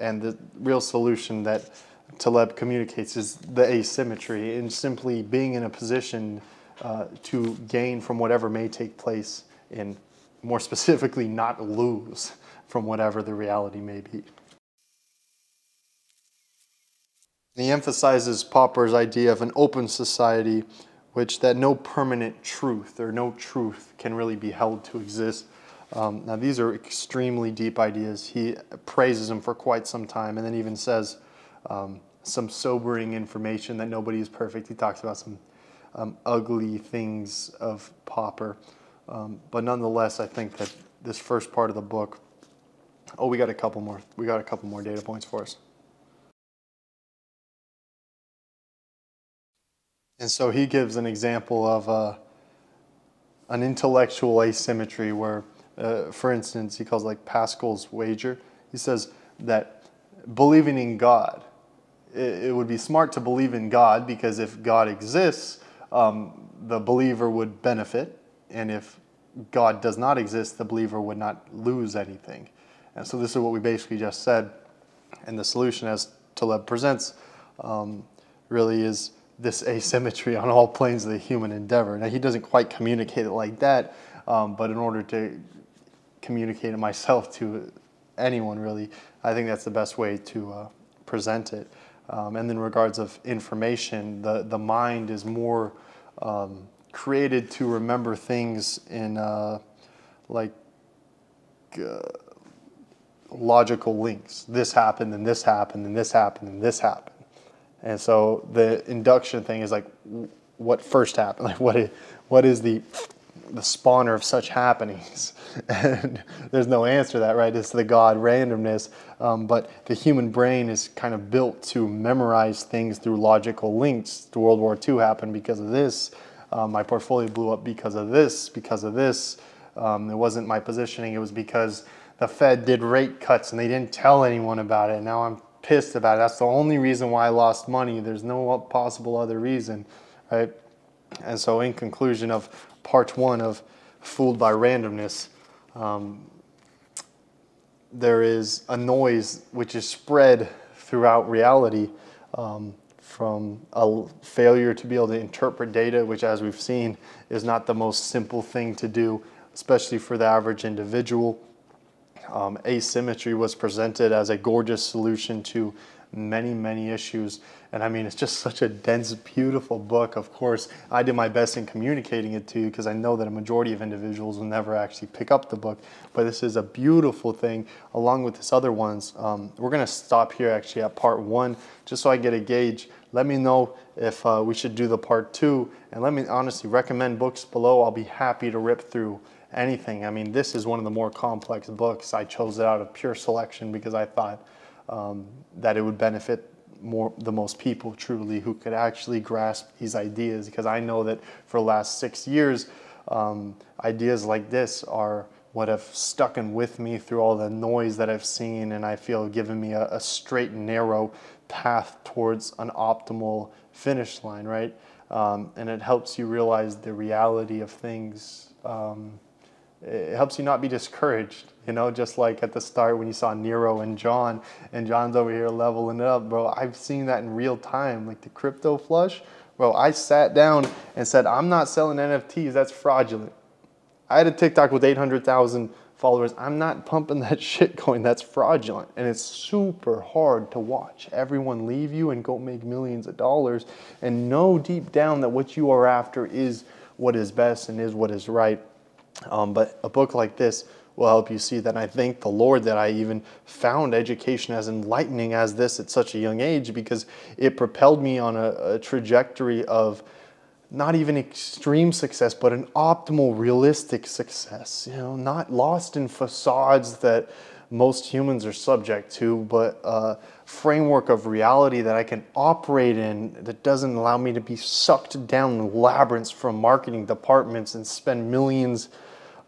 And the real solution that Taleb communicates is the asymmetry and simply being in a position to gain from whatever may take place in, more specifically, not lose from whatever the reality may be. He emphasizes Popper's idea of an open society, which that no permanent truth or no truth can really be held to exist. Now these are extremely deep ideas. He praises them for quite some time and then even says some sobering information that nobody is perfect. He talks about some ugly things of Popper. But nonetheless, I think that this first part of the book, oh, we got a couple more. We got a couple more data points for us. And so he gives an example of an intellectual asymmetry where, for instance, he calls like Pascal's wager. He says that believing in God, it would be smart to believe in God because if God exists, the believer would benefit. And if God does not exist, the believer would not lose anything. And so this is what we basically just said. And the solution as Taleb presents really is this asymmetry on all planes of the human endeavor. Now he doesn't quite communicate it like that, but in order to communicate it myself to anyone really, I think that's the best way to present it. And in regards of information, the mind is more created to remember things in logical links. This happened, and this happened, and this happened, and this happened. And so the induction thing is like, what first happened? Like, what is the spawner of such happenings? And there's no answer to that, right? It's the God randomness. But the human brain is kind of built to memorize things through logical links. The World War II happened because of this. My portfolio blew up because of this, It wasn't my positioning. It was because the Fed did rate cuts and they didn't tell anyone about it. Now I'm pissed about it. That's the only reason why I lost money. There's no possible other reason, right? And so in conclusion of part one of Fooled by Randomness, there is a noise which is spread throughout reality from a failure to be able to interpret data, which as we've seen is not the most simple thing to do, especially for the average individual. Asymmetry was presented as a gorgeous solution to many, many issues. And I mean, it's just such a dense, beautiful book. Of course, I did my best in communicating it to you because I know that a majority of individuals will never actually pick up the book. But this is a beautiful thing along with this other ones. We're going to stop here actually at part one, just so I get a gauge. Let me know if we should do the part two. And let me honestly recommend books below. I'll be happy to rip through anything. I mean, this is one of the more complex books. I chose it out of pure selection because I thought that it would benefit the most people truly who could actually grasp these ideas, because I know that for the last 6 years, ideas like this are what have stuck in with me through all the noise that I've seen, and I feel given me a straight and narrow path towards an optimal finish line, right? And it helps you realize the reality of things. It helps you not be discouraged, you know, just like at the start when you saw Nero and John, and John's over here leveling it up, bro. I've seen that in real time, like the crypto flush. Bro, I sat down and said, I'm not selling NFTs, that's fraudulent. I had a TikTok with 800,000 followers. I'm not pumping that shitcoin, that's fraudulent. And it's super hard to watch everyone leave you and go make millions of dollars and know deep down that what you are after is what is best and is what is right. But a book like this will help you see that. I thank the Lord that I even found education as enlightening as this at such a young age, because it propelled me on a trajectory of not even extreme success, but an optimal, realistic success. You know, not lost in facades that most humans are subject to, but a framework of reality that I can operate in that doesn't allow me to be sucked down labyrinths from marketing departments and spend millions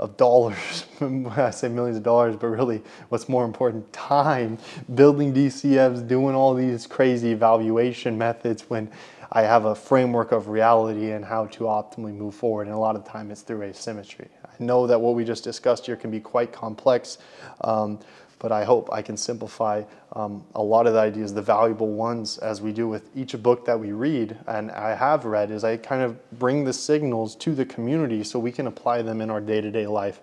of dollars. I say millions of dollars, but really what's more important, time, building DCFs, doing all these crazy valuation methods when I have a framework of reality and how to optimally move forward. And a lot of time it's through asymmetry. I know that what we just discussed here can be quite complex, but I hope I can simplify a lot of the ideas, the valuable ones, as we do with each book that we read, and I have read, is I kind of bring the signals to the community so we can apply them in our day-to-day life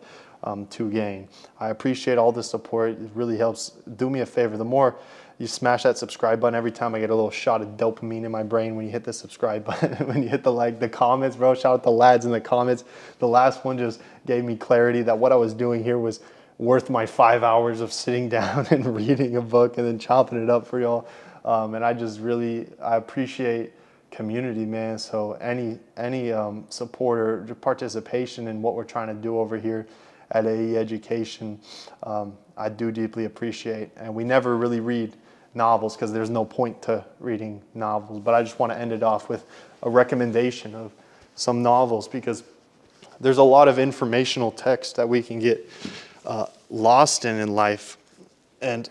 to gain. I appreciate all the support. It really helps. Do me a favor. The more you smash that subscribe button, every time I get a little shot of dopamine in my brain when you hit the subscribe button, when you hit the like, the comments, bro. Shout out the lads in the comments. The last one just gave me clarity that what I was doing here was worth my 5 hours of sitting down and reading a book and then chopping it up for y'all. And I just really, I appreciate community, man. So any support or participation in what we're trying to do over here at AE Education, I do deeply appreciate. And we never really read novels because there's no point to reading novels, but I just want to end it off with a recommendation of some novels, because there's a lot of informational text that we can get lost in life, and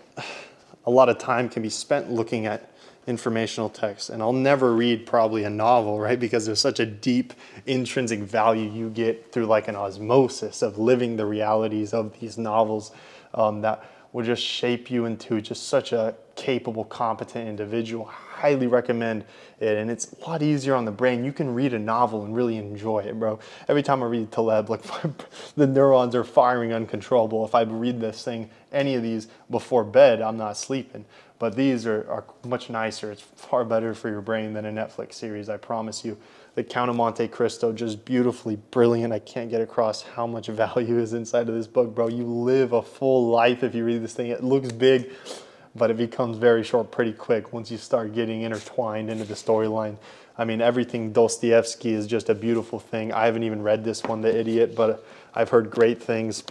a lot of time can be spent looking at informational text. And I'll never read probably a novel, right? Because there's such a deep intrinsic value you get through like an osmosis of living the realities of these novels that will just shape you into just such a capable, competent individual. Highly recommend it, and it's a lot easier on the brain. You can read a novel and really enjoy it, bro. Every time I read Taleb, like the neurons are firing uncontrollable. If I read this thing, any of these before bed, I'm not sleeping. But these are much nicer. It's far better for your brain than a Netflix series, I promise you. The Count of Monte Cristo, just beautifully brilliant. I can't get across how much value is inside of this book, bro. You live a full life if you read this thing. It looks big, but it becomes very short pretty quick once you start getting intertwined into the storyline. I mean, everything Dostoevsky is just a beautiful thing. I haven't even read this one, The Idiot, but I've heard great things.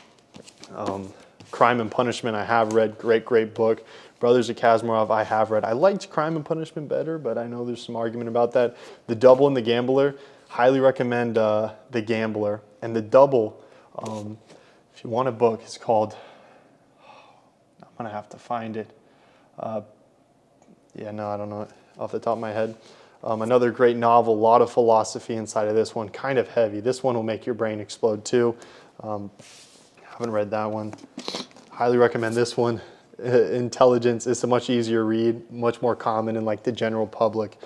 Crime and Punishment, I have read. Great book. Brothers of Karamazov, I have read. I liked Crime and Punishment better, but I know there's some argument about that. The Double and The Gambler, highly recommend The Gambler. And The Double, if you want a book, it's called, I'm gonna have to find it. Yeah, no, I don't know it off the top of my head. Another great novel, a lot of philosophy inside of this one, kind of heavy. This one will make your brain explode too. Haven't read that one. Highly recommend this one. Intelligence is a much easier read, much more common in like the general public.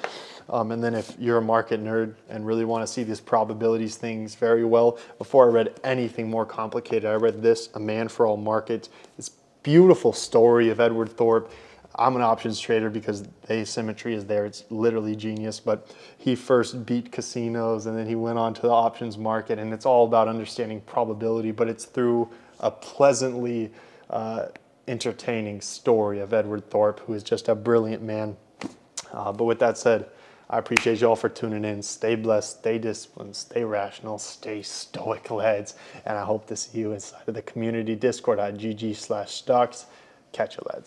And then if you're a market nerd and really want to see these probabilities things very well, before I read anything more complicated, I read this, A Man for All Markets. This beautiful story of Edward Thorpe. I'm an options trader because the asymmetry is there. It's literally genius, but he first beat casinos and then he went on to the options market, and it's all about understanding probability, but it's through a pleasantly entertaining story of Edward Thorpe, who is just a brilliant man. But with that said, I appreciate you all for tuning in. Stay blessed, stay disciplined, stay rational, stay stoic, lads. And I hope to see you inside of the community Discord at gg/stocks. Catch you, lads.